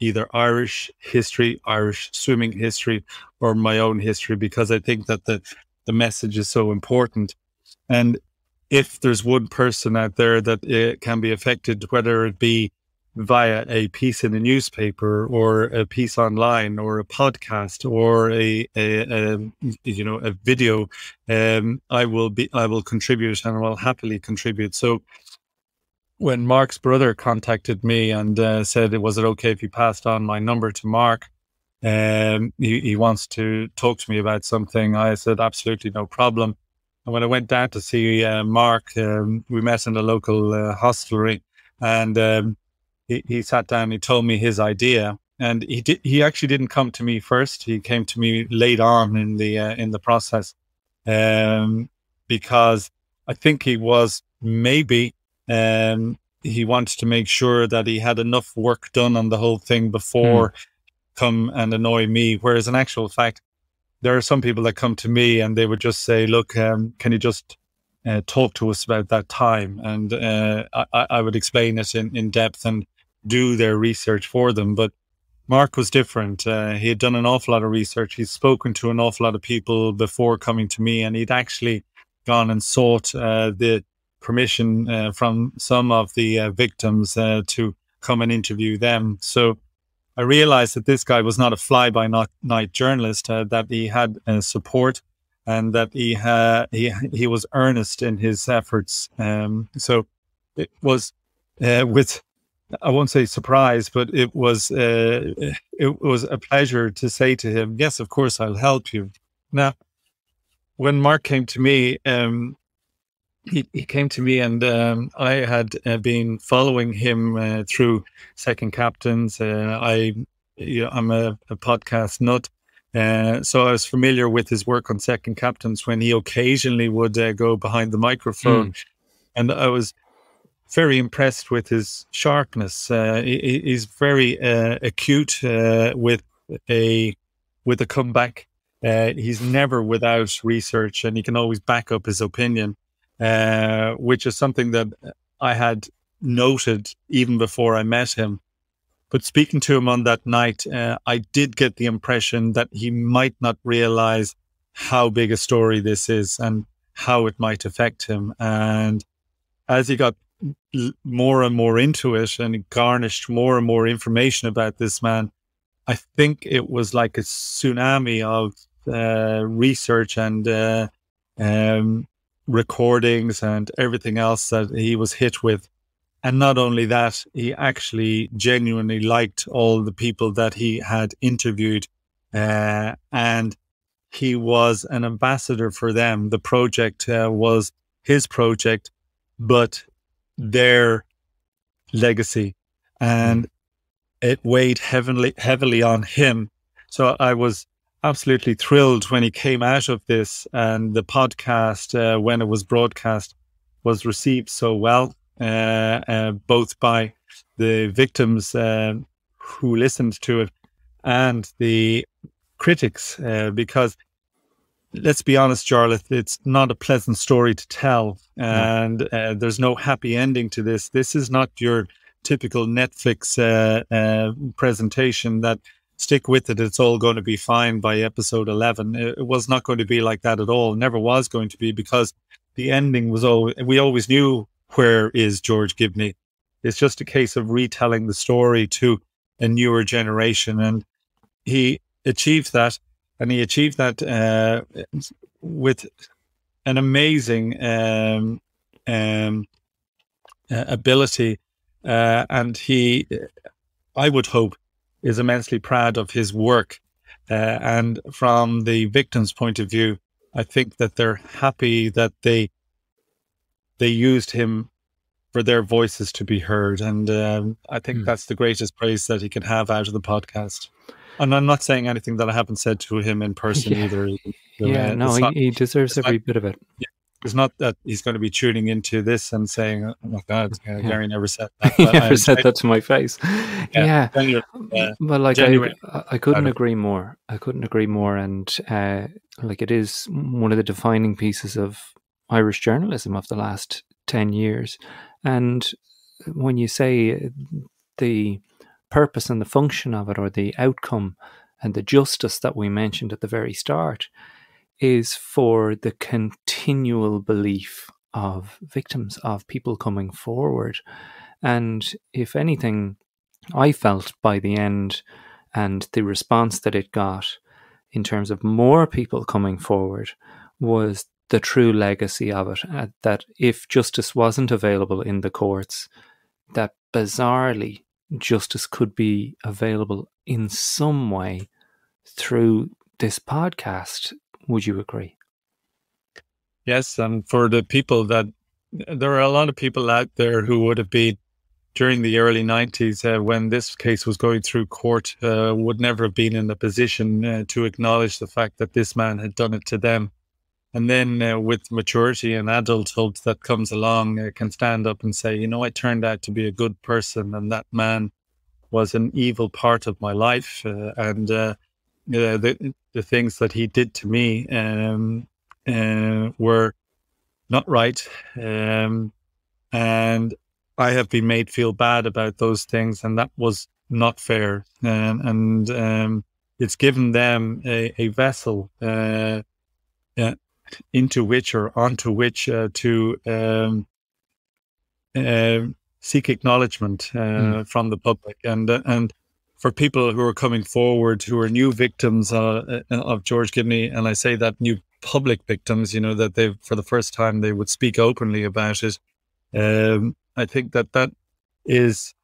either Irish history, Irish swimming history, or my own history, because I think that the, the message is so important. And if there's one person out there that it can be affected, whether it be via a piece in a newspaper or a piece online or a podcast or a, a, a you know, a video, um, I will be, I will contribute, and I'll happily contribute. So when Mark's brother contacted me and uh, said, was it okay if you passed on my number to Mark? Um, he, he wants to talk to me about something. I said, absolutely no problem. And when I went down to see uh, Mark, um, we met in the local uh, hostelry, and um, he, he sat down, he told me his idea, and he did, he actually didn't come to me first. He came to me late on in the, uh, in the process, um, because I think he was maybe, Um, he wants to make sure that he had enough work done on the whole thing before mm. come and annoy me. Whereas in actual fact, there are some people that come to me and they would just say, look, um, can you just uh, talk to us about that time? And uh, I, I would explain it in, in depth and do their research for them. But Mark was different. Uh, he had done an awful lot of research. He'd spoken to an awful lot of people before coming to me, and he'd actually gone and sought uh, the permission uh, from some of the uh, victims uh, to come and interview them. So I realized that this guy was not a fly-by-night journalist, uh, that he had uh, support, and that he, uh, he he was earnest in his efforts. Um, so it was uh, with, I won't say surprise, but it was, uh, it was a pleasure to say to him, yes, of course, I'll help you. Now, when Mark came to me, um, He, he came to me, and um, I had uh, been following him uh, through Second Captain's. Uh, I, you know, I'm a, a podcast nut, uh, so I was familiar with his work on Second Captain's when he occasionally would uh, go behind the microphone, mm. and I was very impressed with his sharpness. Uh, he, he's very uh, acute uh, with a with a comeback. Uh, he's never without research, and he can always back up his opinion. Uh, which is something that I had noted even before I met him. But speaking to him on that night, uh, I did get the impression that he might not realize how big a story this is and how it might affect him. And as he got more and more into it and garnished more and more information about this man, I think it was like a tsunami of uh, research and uh, um, recordings and everything else that he was hit with. And not only that, he actually genuinely liked all the people that he had interviewed, uh, and he was an ambassador for them. The project uh, was his project, but their legacy, and mm. it weighed heavily heavily on him. So I was absolutely thrilled when he came out of this, and the podcast, uh, when it was broadcast, was received so well, uh, uh, both by the victims uh, who listened to it and the critics, uh, because let's be honest, Jarlath, it's not a pleasant story to tell, and uh, there's no happy ending to this. This is not your typical Netflix uh, uh, presentation that stick with it, it's all going to be fine by episode eleven. It was not going to be like that at all. It never was going to be, because the ending was always, we always knew where is George Gibney. It's just a case of retelling the story to a newer generation. And he achieved that, and he achieved that uh, with an amazing um, um, uh, ability. Uh, and he, I would hope, is immensely proud of his work. Uh, and from the victim's point of view, I think that they're happy that they they used him for their voices to be heard. And um, I think mm. that's the greatest praise that he can have out of the podcast. And I'm not saying anything that I haven't said to him in person yeah. either. Yeah, uh, no, he, not, he deserves every not, bit of it. Yeah. It's not that he's going to be tuning into this and saying, oh my God, yeah. Gary never said that. He never I, said I, that to my face. Yeah. yeah. Uh, well, like, I, I couldn't agree more. I couldn't agree more. And uh, like, it is one of the defining pieces of Irish journalism of the last ten years. And when you say the purpose and the function of it, or the outcome and the justice that we mentioned at the very start, is for the continual belief of victims, of people coming forward. And if anything, I felt by the end, and the response that it got in terms of more people coming forward, was the true legacy of it, uh, that if justice wasn't available in the courts, that bizarrely justice could be available in some way through this podcast. Would you agree? Yes, and for the people that, there are a lot of people out there who would have been, during the early nineties, uh, when this case was going through court, uh, would never have been in the position uh, to acknowledge the fact that this man had done it to them. And then uh, with maturity and adulthood that comes along, uh, can stand up and say, you know, I turned out to be a good person, and that man was an evil part of my life. Uh, and uh, uh, the, the things that he did to me um, uh, were not right. Um, and I have been made feel bad about those things, and that was not fair. Um, and um, it's given them a, a vessel uh, uh, into which or onto which uh, to um, uh, seek acknowledgement uh, mm. from the public. And uh, and for people who are coming forward, who are new victims uh, of George Gibney, and I say that new public victims, you know, that they've, for the first time, they would speak openly about it. Um, I think that that is,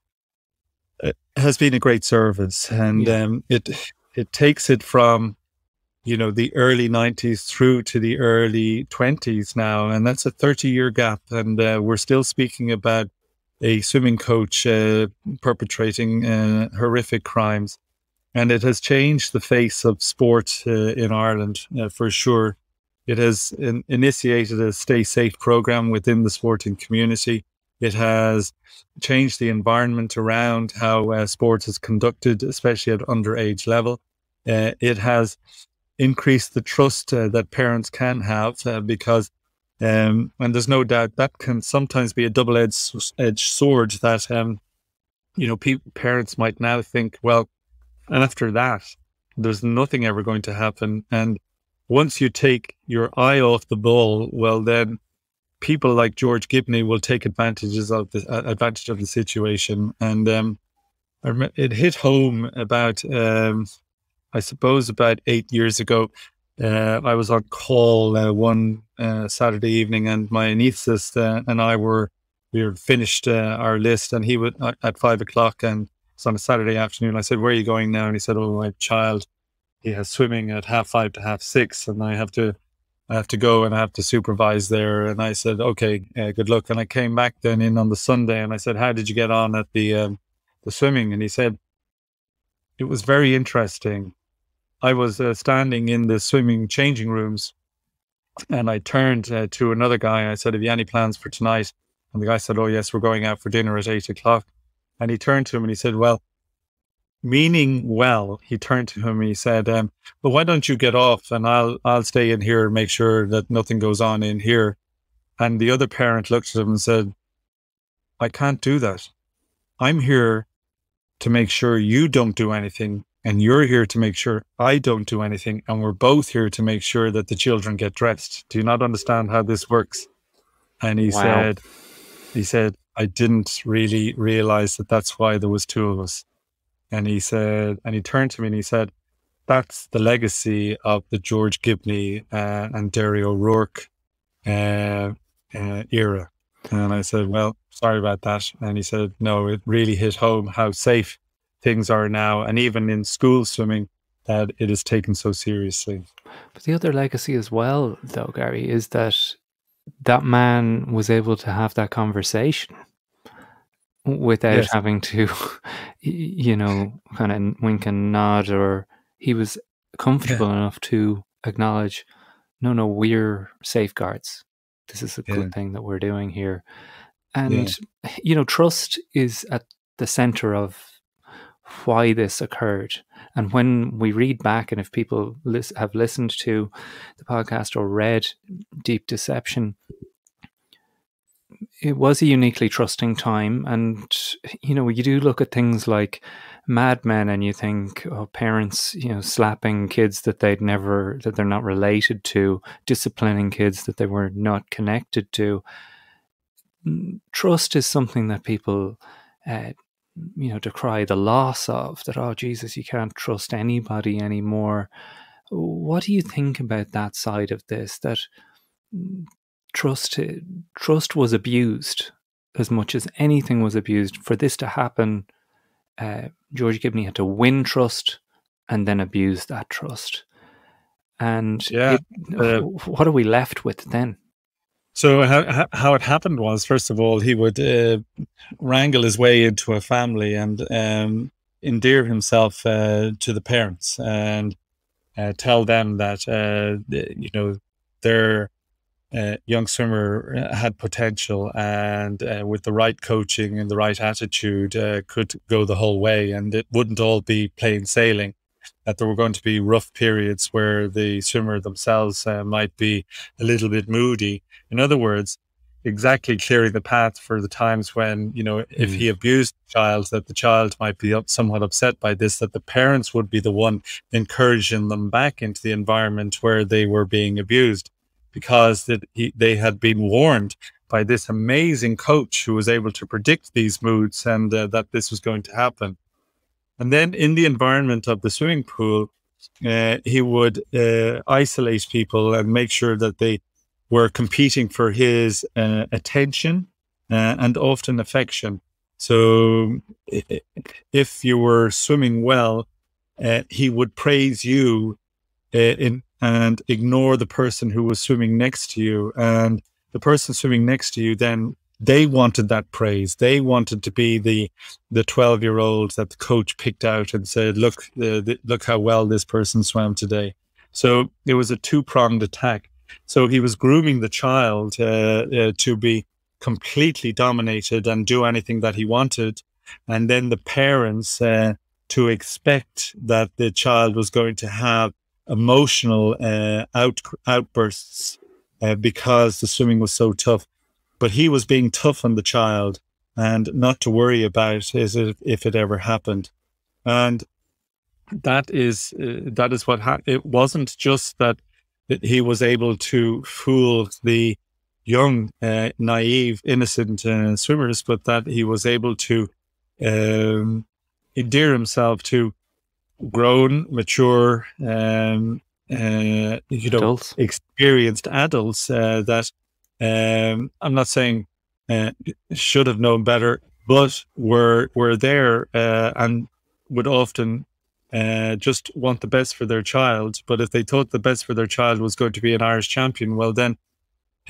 uh, has been a great service. And yeah. um, it it takes it from, you know, the early nineties through to the early twenties now. And that's a thirty year gap. And uh, we're still speaking about a swimming coach uh, perpetrating uh, horrific crimes. And it has changed the face of sport uh, in Ireland, uh, for sure. It has in, initiated a Stay Safe program within the sporting community. It has changed the environment around how uh, sport is conducted, especially at underage level. Uh, it has increase the trust uh, that parents can have uh, because, um, and there's no doubt that can sometimes be a double-edged edged sword that, um, you know, pe parents might now think, well, after that, there's nothing ever going to happen. And once you take your eye off the ball, well, then people like George Gibney will take advantages of the, uh, advantage of the situation. And um, I remember it hit home about... Um, I suppose about eight years ago, uh, I was on call uh, one uh, Saturday evening, and my anaesthetist uh, and I were we were finished uh, our list, and he would uh, at five o'clock, and it's on a Saturday afternoon. I said, "Where are you going now?" And he said, "Oh, my child, he has swimming at half five to half six, and I have to I have to go and I have to supervise there." And I said, "Okay, uh, good luck." And I came back then in on the Sunday, and I said, "How did you get on at the um, the swimming?" And he said, "It was very interesting. I was uh, standing in the swimming changing rooms, and I turned uh, to another guy and I said, 'Have you any plans for tonight?' And the guy said, 'Oh yes, we're going out for dinner at eight o'clock.' And he turned to him and he said, well, meaning well, he turned to him and he said, um, 'But why don't you get off and I'll I'll stay in here and make sure that nothing goes on in here.' And the other parent looked at him and said, 'I can't do that. I'm here to make sure you don't do anything. And you're here to make sure I don't do anything. And we're both here to make sure that the children get dressed. Do you not understand how this works?'" And he wow. said, he said, "I didn't really realize that that's why there was two of us." And he said, and he turned to me and he said, "That's the legacy of the George Gibney uh, and Derry O'Rourke uh, uh, era." And I said, "Well, sorry about that." And he said, "No, it really hit home how safe things are now, and even in school swimming, that it is taken so seriously." But the other legacy as well, though, Gary, is that that man was able to have that conversation without yes. having to, you know, kind of wink and nod, or he was comfortable yeah. enough to acknowledge, no, no, we're safeguards. This is a yeah. good thing that we're doing here. And, yeah. you know, trust is at the center of why this occurred. And when we read back, and if people lis have listened to the podcast or read Deep Deception, it was a uniquely trusting time. And, you know, you do look at things like Mad Men and you think, oh, parents, you know, slapping kids that they'd never, that they're not related to, disciplining kids that they were not connected to. Trust is something that people, uh, you know, decry the loss of, that, oh, Jesus, you can't trust anybody anymore. What do you think about that side of this, that trust trust was abused as much as anything was abused? For this to happen, uh, George Gibney had to win trust and then abuse that trust. And yeah, it, uh, what are we left with then? So how, how it happened was, first of all, he would uh, wrangle his way into a family and um, endear himself uh, to the parents and uh, tell them that, uh, you know, their uh, young swimmer had potential and uh, with the right coaching and the right attitude uh, could go the whole way, and it wouldn't all be plain sailing, that there were going to be rough periods where the swimmer themselves uh, might be a little bit moody. In other words, exactly clearing the path for the times when, you know, mm. if he abused the child, that the child might be up, somewhat upset by this, that the parents would be the one encouraging them back into the environment where they were being abused, because that he, they had been warned by this amazing coach who was able to predict these moods and uh, that this was going to happen. And then in the environment of the swimming pool, uh, he would uh, isolate people and make sure that they were competing for his uh, attention uh, and often affection. So if you were swimming well, uh, he would praise you uh, in, and ignore the person who was swimming next to you. And the person swimming next to you then, they wanted that praise. They wanted to be the the twelve-year-old that the coach picked out and said, look, uh, th look how well this person swam today. So it was a two-pronged attack. So he was grooming the child uh, uh, to be completely dominated and do anything that he wanted. And then the parents uh, to expect that the child was going to have emotional uh, out outbursts uh, because the swimming was so tough. But he was being tough on the child and not to worry about is if, if it ever happened. And that is, uh, that is what happened. It wasn't just that he was able to fool the young, uh, naive, innocent uh, swimmers, but that he was able to um, endear himself to grown, mature, um, uh, you know, adults. experienced adults uh, that Um, I'm not saying uh, should have known better, but were were there uh, and would often uh, just want the best for their child. But if they thought the best for their child was going to be an Irish champion, well then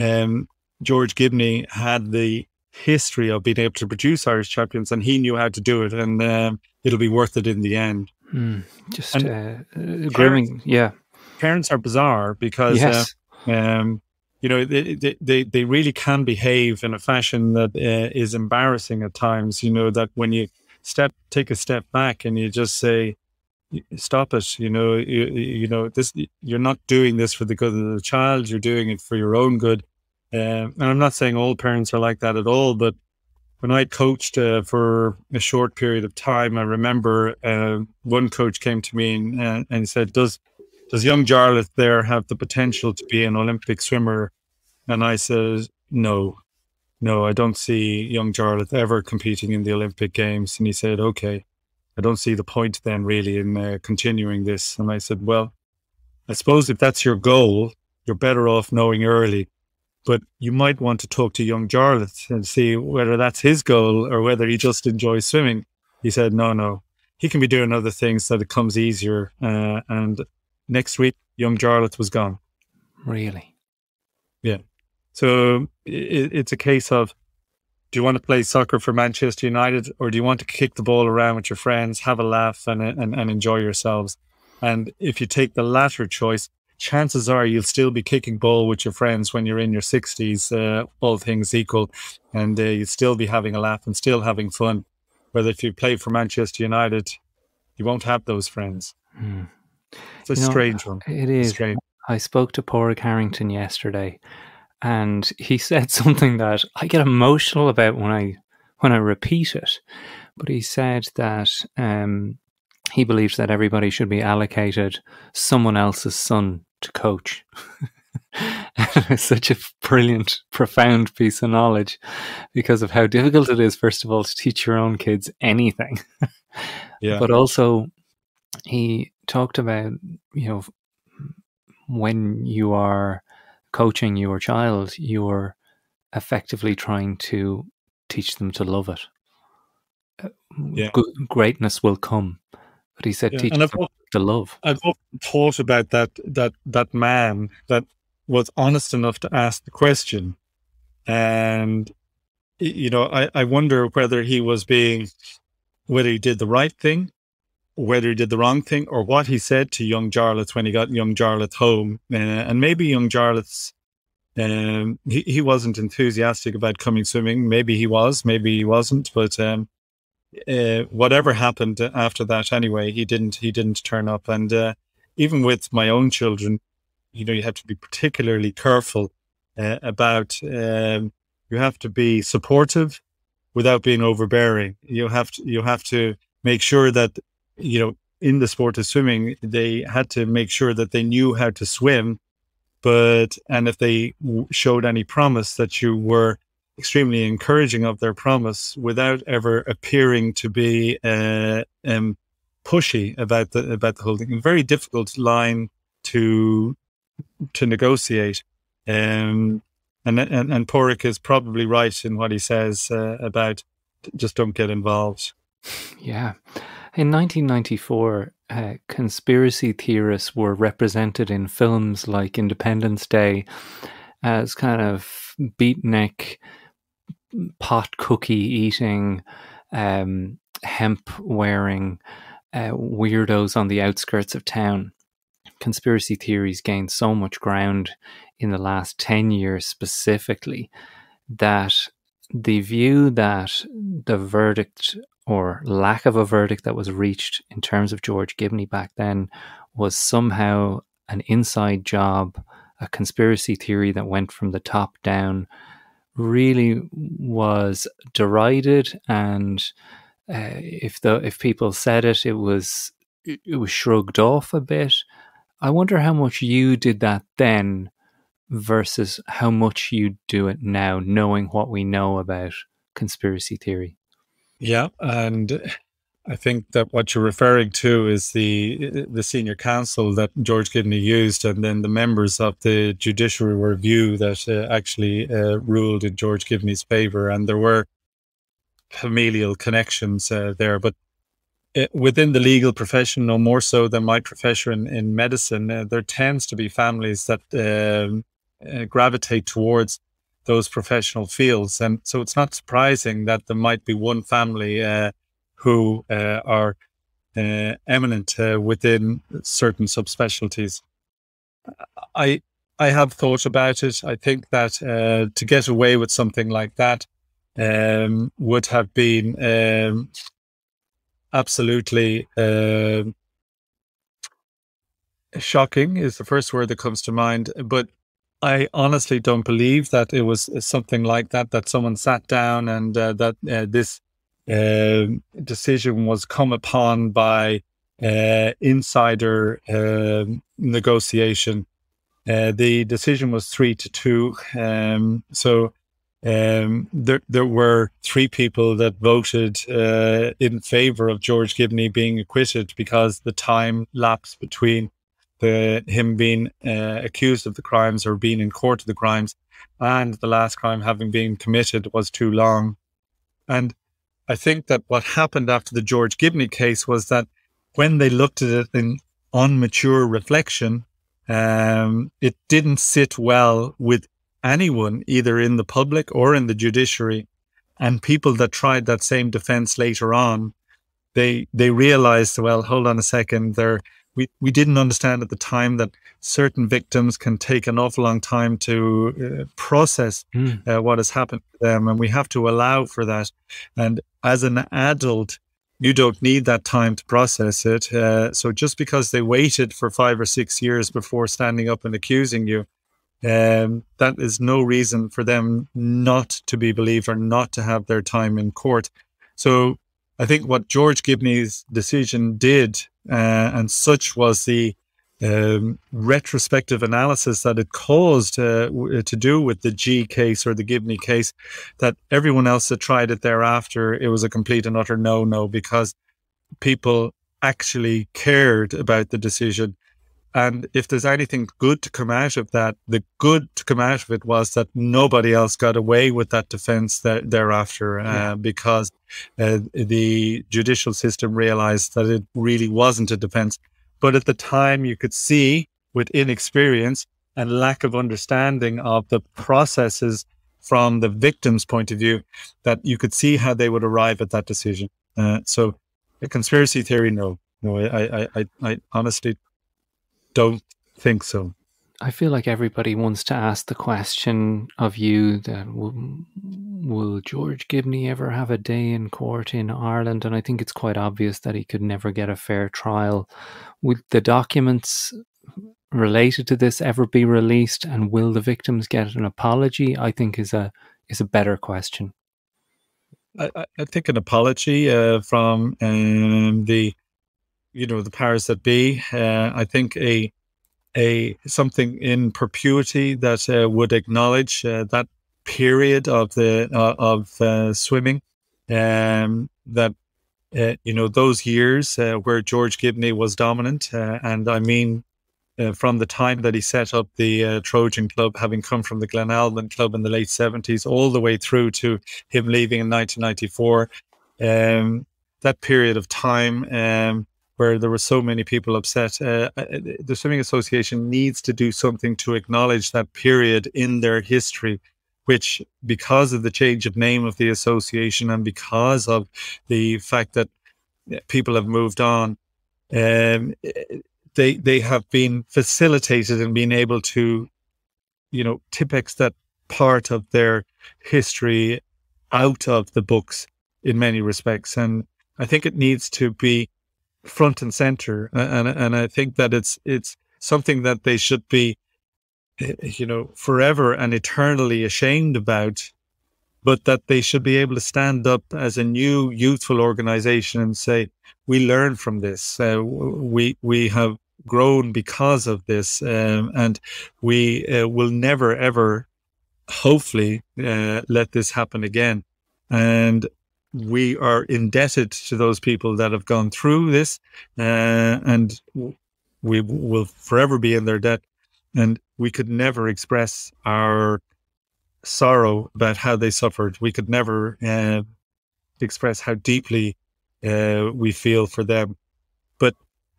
um, George Gibney had the history of being able to produce Irish champions, and he knew how to do it, and um, it'll be worth it in the end. Mm, just and uh, grooming, yeah. Parents are bizarre because yes. uh, um, you know, they, they, they really can behave in a fashion that uh, is embarrassing at times, you know, that when you step, take a step back and you just say, stop it, you know, you, you know, this, you're not doing this for the good of the child, you're doing it for your own good. Uh, and I'm not saying all parents are like that at all, but when I coached uh, for a short period of time, I remember uh, one coach came to me and, and, and said, does Does young Jarlath there have the potential to be an Olympic swimmer? And I said, no, no, I don't see young Jarlath ever competing in the Olympic Games. And he said, okay, I don't see the point then really in uh, continuing this. And I said, well, I suppose if that's your goal, you're better off knowing early, but you might want to talk to young Jarlath and see whether that's his goal or whether he just enjoys swimming. He said, no, no, he can be doing other things that it comes easier. Uh, and next week, young Jarlath was gone. Really? Yeah. So it, it's a case of, do you want to play soccer for Manchester United, or do you want to kick the ball around with your friends, have a laugh and, and, and enjoy yourselves? And if you take the latter choice, chances are you'll still be kicking ball with your friends when you're in your sixties, uh, all things equal, and uh, you'll still be having a laugh and still having fun. Whether if you play for Manchester United, you won't have those friends. Mm. It's a you know, strange one. It is. Strange. I spoke to Pádraig Harrington yesterday, And he said something that I get emotional about when I when I repeat it. But he said that um, he believes that everybody should be allocated someone else's son to coach. It's such a brilliant, profound piece of knowledge because of how difficult it is, first of all, to teach your own kids anything. Yeah. But also he talked about, you know, when you are coaching your child, you're effectively trying to teach them to love it. Yeah. G- greatness will come. But he said, yeah. teach and them often, to love. I've often thought about that, that, that man that was honest enough to ask the question. And, you know, I, I wonder whether he was being, whether he did the right thing, whether he did the wrong thing, or what he said to young Jarlath when he got young Jarlath home. Uh, and maybe young Jarlath's, um, he, he wasn't enthusiastic about coming swimming. Maybe he was, maybe he wasn't, but, um, uh, whatever happened after that anyway, he didn't, he didn't turn up. And, uh, even with my own children, you know, you have to be particularly careful uh, about, um, you have to be supportive without being overbearing. You have to, you have to make sure that, you know, in the sport of swimming, they had to make sure that they knew how to swim, but, and if they w- showed any promise, that you were extremely encouraging of their promise without ever appearing to be, uh, um, pushy about the, about the whole thing. A very difficult line to, to negotiate. Um, and, and, and Pádraig is probably right in what he says, uh, about just don't get involved. Yeah. In nineteen ninety-four, uh, conspiracy theorists were represented in films like Independence Day as kind of beatnik, pot cookie eating, um, hemp wearing uh, weirdos on the outskirts of town. Conspiracy theories gained so much ground in the last ten years specifically that the view that the verdict or lack of a verdict that was reached in terms of George Gibney back then was somehow an inside job, a conspiracy theory that went from the top down, really was derided. And uh, if the if people said it, it was it, it was shrugged off a bit. I wonder how much you did that then versus how much you do it now, knowing what we know about conspiracy theory. Yeah, and I think that what you're referring to is the the senior counsel that George Gibney used, and then the members of the judiciary review that uh, actually uh, ruled in George Gibney's favour, and there were familial connections uh, there. But it, within the legal profession, no more so than my profession in, in medicine, uh, there tends to be families that um, uh, gravitate towards those professional fields. And so it's not surprising that there might be one family uh, who uh, are uh, eminent uh, within certain subspecialties. I I have thought about it. I think that uh, to get away with something like that um, would have been um, absolutely uh, shocking is the first word that comes to mind. But I honestly don't believe that it was something like that, that someone sat down and uh, that uh, this uh, decision was come upon by uh, insider uh, negotiation. Uh, the decision was three to two. Um, so um, there, there were three people that voted uh, in favor of George Gibney being acquitted because the time lapse between The, him being uh, accused of the crimes or being in court of the crimes and the last crime having been committed was too long. And I think that what happened after the George Gibney case was that when they looked at it in, on mature reflection, um, it didn't sit well with anyone, either in the public or in the judiciary. And people that tried that same defense later on, they they realized, well, hold on a second, they're We we didn't understand at the time that certain victims can take an awful long time to uh, process mm. uh, what has happened to them, and we have to allow for that. And as an adult, you don't need that time to process it. Uh, so just because they waited for five or six years before standing up and accusing you, Um, that is no reason for them not to be believed or not to have their time in court. So I think what George Gibney's decision did, uh, and such was the um, retrospective analysis that it caused uh, to do with the G case or the Gibney case, that everyone else that tried it thereafter, it was a complete and utter no-no, because people actually cared about the decision. And if there's anything good to come out of that, the good to come out of it was that nobody else got away with that defense there, thereafter, uh, yeah. because uh, the judicial system realized that it really wasn't a defense. But at the time, you could see, with inexperience and lack of understanding of the processes from the victim's point of view, that you could see how they would arrive at that decision. Uh, so a conspiracy theory, no. No, I, I, I, I honestly... don't think so. I feel like everybody wants to ask the question of you that will, will George Gibney ever have a day in court in Ireland? And I think it's quite obvious that he could never get a fair trial. Would the documents related to this ever be released, and will the victims get an apology? I think is a is a better question. I, I think an apology uh, from um, the you know, the powers that be. Uh, I think a a something in perpetuity that uh, would acknowledge uh, that period of the uh, of uh, swimming, um, that uh, you know, those years uh, where George Gibney was dominant, uh, and I mean, uh, from the time that he set up the uh, Trojan club, having come from the Glenalmond club in the late seventies, all the way through to him leaving in nineteen ninety-four, um, that period of time. Um, where there were so many people upset. Uh, the Swimming Association needs to do something to acknowledge that period in their history, which, because of the change of name of the association and because of the fact that people have moved on, um, they they have been facilitated and been able to, you know, Tipex that part of their history out of the books in many respects. And I think it needs to be front and center, and and I think that it's it's something that they should be, you know, forever and eternally ashamed about, but that they should be able to stand up as a new youthful organization and say, we learn from this, uh, we we have grown because of this, um, and we uh, will never ever, hopefully, uh, let this happen again. And we are indebted to those people that have gone through this, uh, and we will forever be in their debt. And we could never express our sorrow about how they suffered. We could never uh, express how deeply uh, we feel for them. But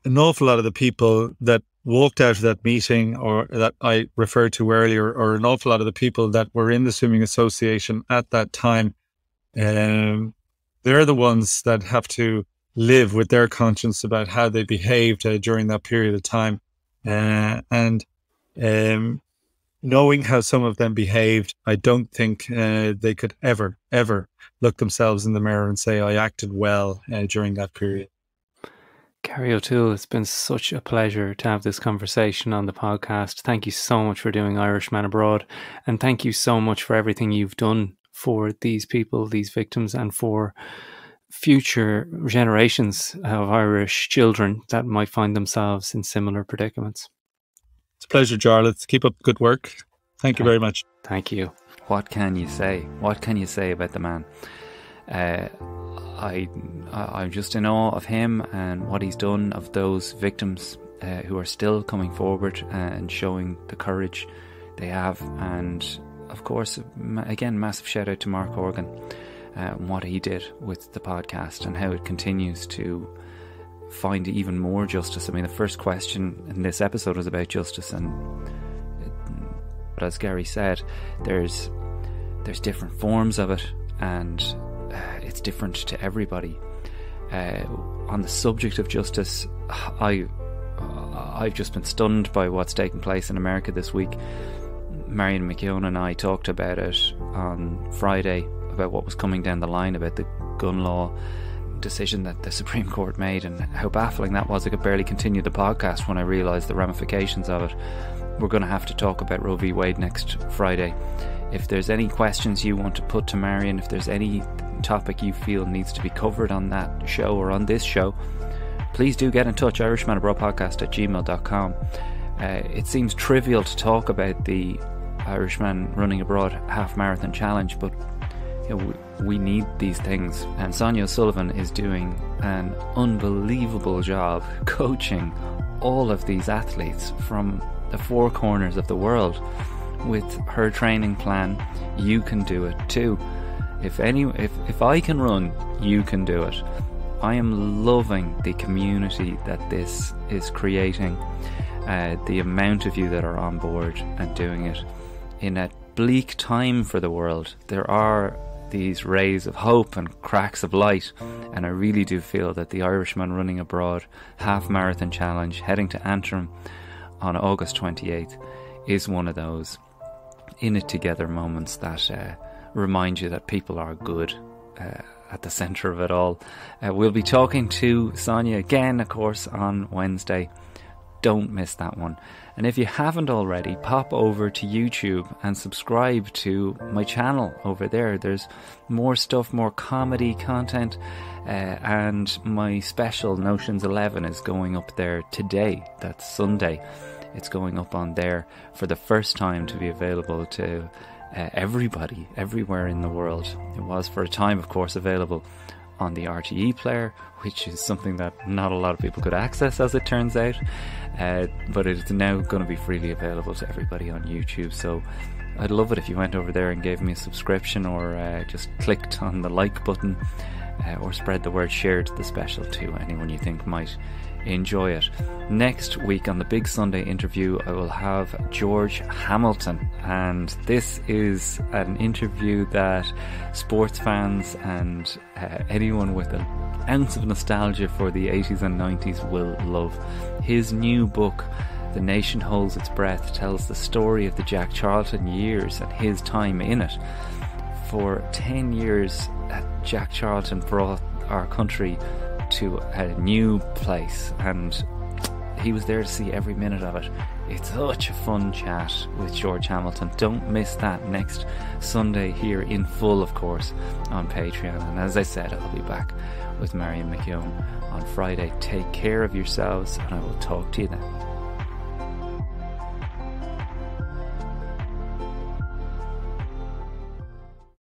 an awful lot of the people that walked out of that meeting, or that I referred to earlier, or an awful lot of the people that were in the Swimming Association at that time, um, they're the ones that have to live with their conscience about how they behaved uh, during that period of time. Uh, and um, knowing how some of them behaved, I don't think uh, they could ever, ever look themselves in the mirror and say, I acted well uh, during that period. Gary O'Toole, it's been such a pleasure to have this conversation on the podcast. Thank you so much for doing Irishman Abroad. And thank you so much for everything you've done for these people, these victims, and for future generations of Irish children that might find themselves in similar predicaments. It's a pleasure, Jarlath. Keep up good work. Thank, Thank you very much. Thank you. What can you say? What can you say about the man? Uh, I, I, I'm just in awe of him and what he's done, of those victims uh, who are still coming forward and showing the courage they have. And of course, again, massive shout out to Mark Horgan uh, and what he did with the podcast and how it continues to find even more justice. I mean, the first question in this episode was about justice, and it, but as Gary said, there's there's different forms of it, and uh, it's different to everybody. Uh, on the subject of justice, I I've just been stunned by what's taken place in America this week. Marion McKeown and I talked about it on Friday, about what was coming down the line, about the gun law decision that the Supreme Court made, and how baffling that was. I could barely continue the podcast when I realised the ramifications of it. we're going to have to talk about Roe v. Wade next Friday. If there's any questions you want to put to Marion, if there's any topic you feel needs to be covered on that show or on this show, please do get in touch, irishmanabroadpodcast at gmail dot com. Uh, it seems trivial to talk about the Irishman Running Abroad Half Marathon Challenge, but you know, we need these things. And Sonia O'Sullivan is doing an unbelievable job coaching all of these athletes from the four corners of the world. With her training plan, you can do it too. If any, if, if I can run, you can do it. I am loving the community that this is creating, uh, the amount of you that are on board and doing it. In a bleak time for the world, there are these rays of hope and cracks of light, and I really do feel that the Irishman Running Abroad Half Marathon Challenge heading to Antrim on August twenty-eighth is one of those in it together moments that uh, remind you that people are good, uh, at the centre of it all. Uh, we'll be talking to Sonia again, of course, on Wednesday. Don't miss that one. And if you haven't already, pop over to YouTube and subscribe to my channel over there. There's more stuff, more comedy content, uh, and my special Notions eleven is going up there today. That's Sunday. It's going up on there for the first time to be available to uh, everybody, everywhere in the world. It was for a time, of course, available on the R T E player, which is something that not a lot of people could access, as it turns out. Uh, but it's now going to be freely available to everybody on YouTube. So I'd love it if you went over there and gave me a subscription, or uh, just clicked on the like button, uh, or spread the word, shared the special to anyone you think might enjoy it. Next week on the Big Sunday interview, I will have George Hamilton, and this is an interview that sports fans and uh, anyone with an ounce of nostalgia for the eighties and nineties will love. His new book, The Nation Holds Its Breath, tells the story of the Jack Charlton years and his time in it. For ten years, Jack Charlton brought our country to a new place, and he was there to see every minute of it. It's such a fun chat with George Hamilton. Don't miss that next Sunday here in full, of course, on Patreon. And as I said, I'll be back with Marion McKeown on Friday. Take care of yourselves, and I will talk to you then.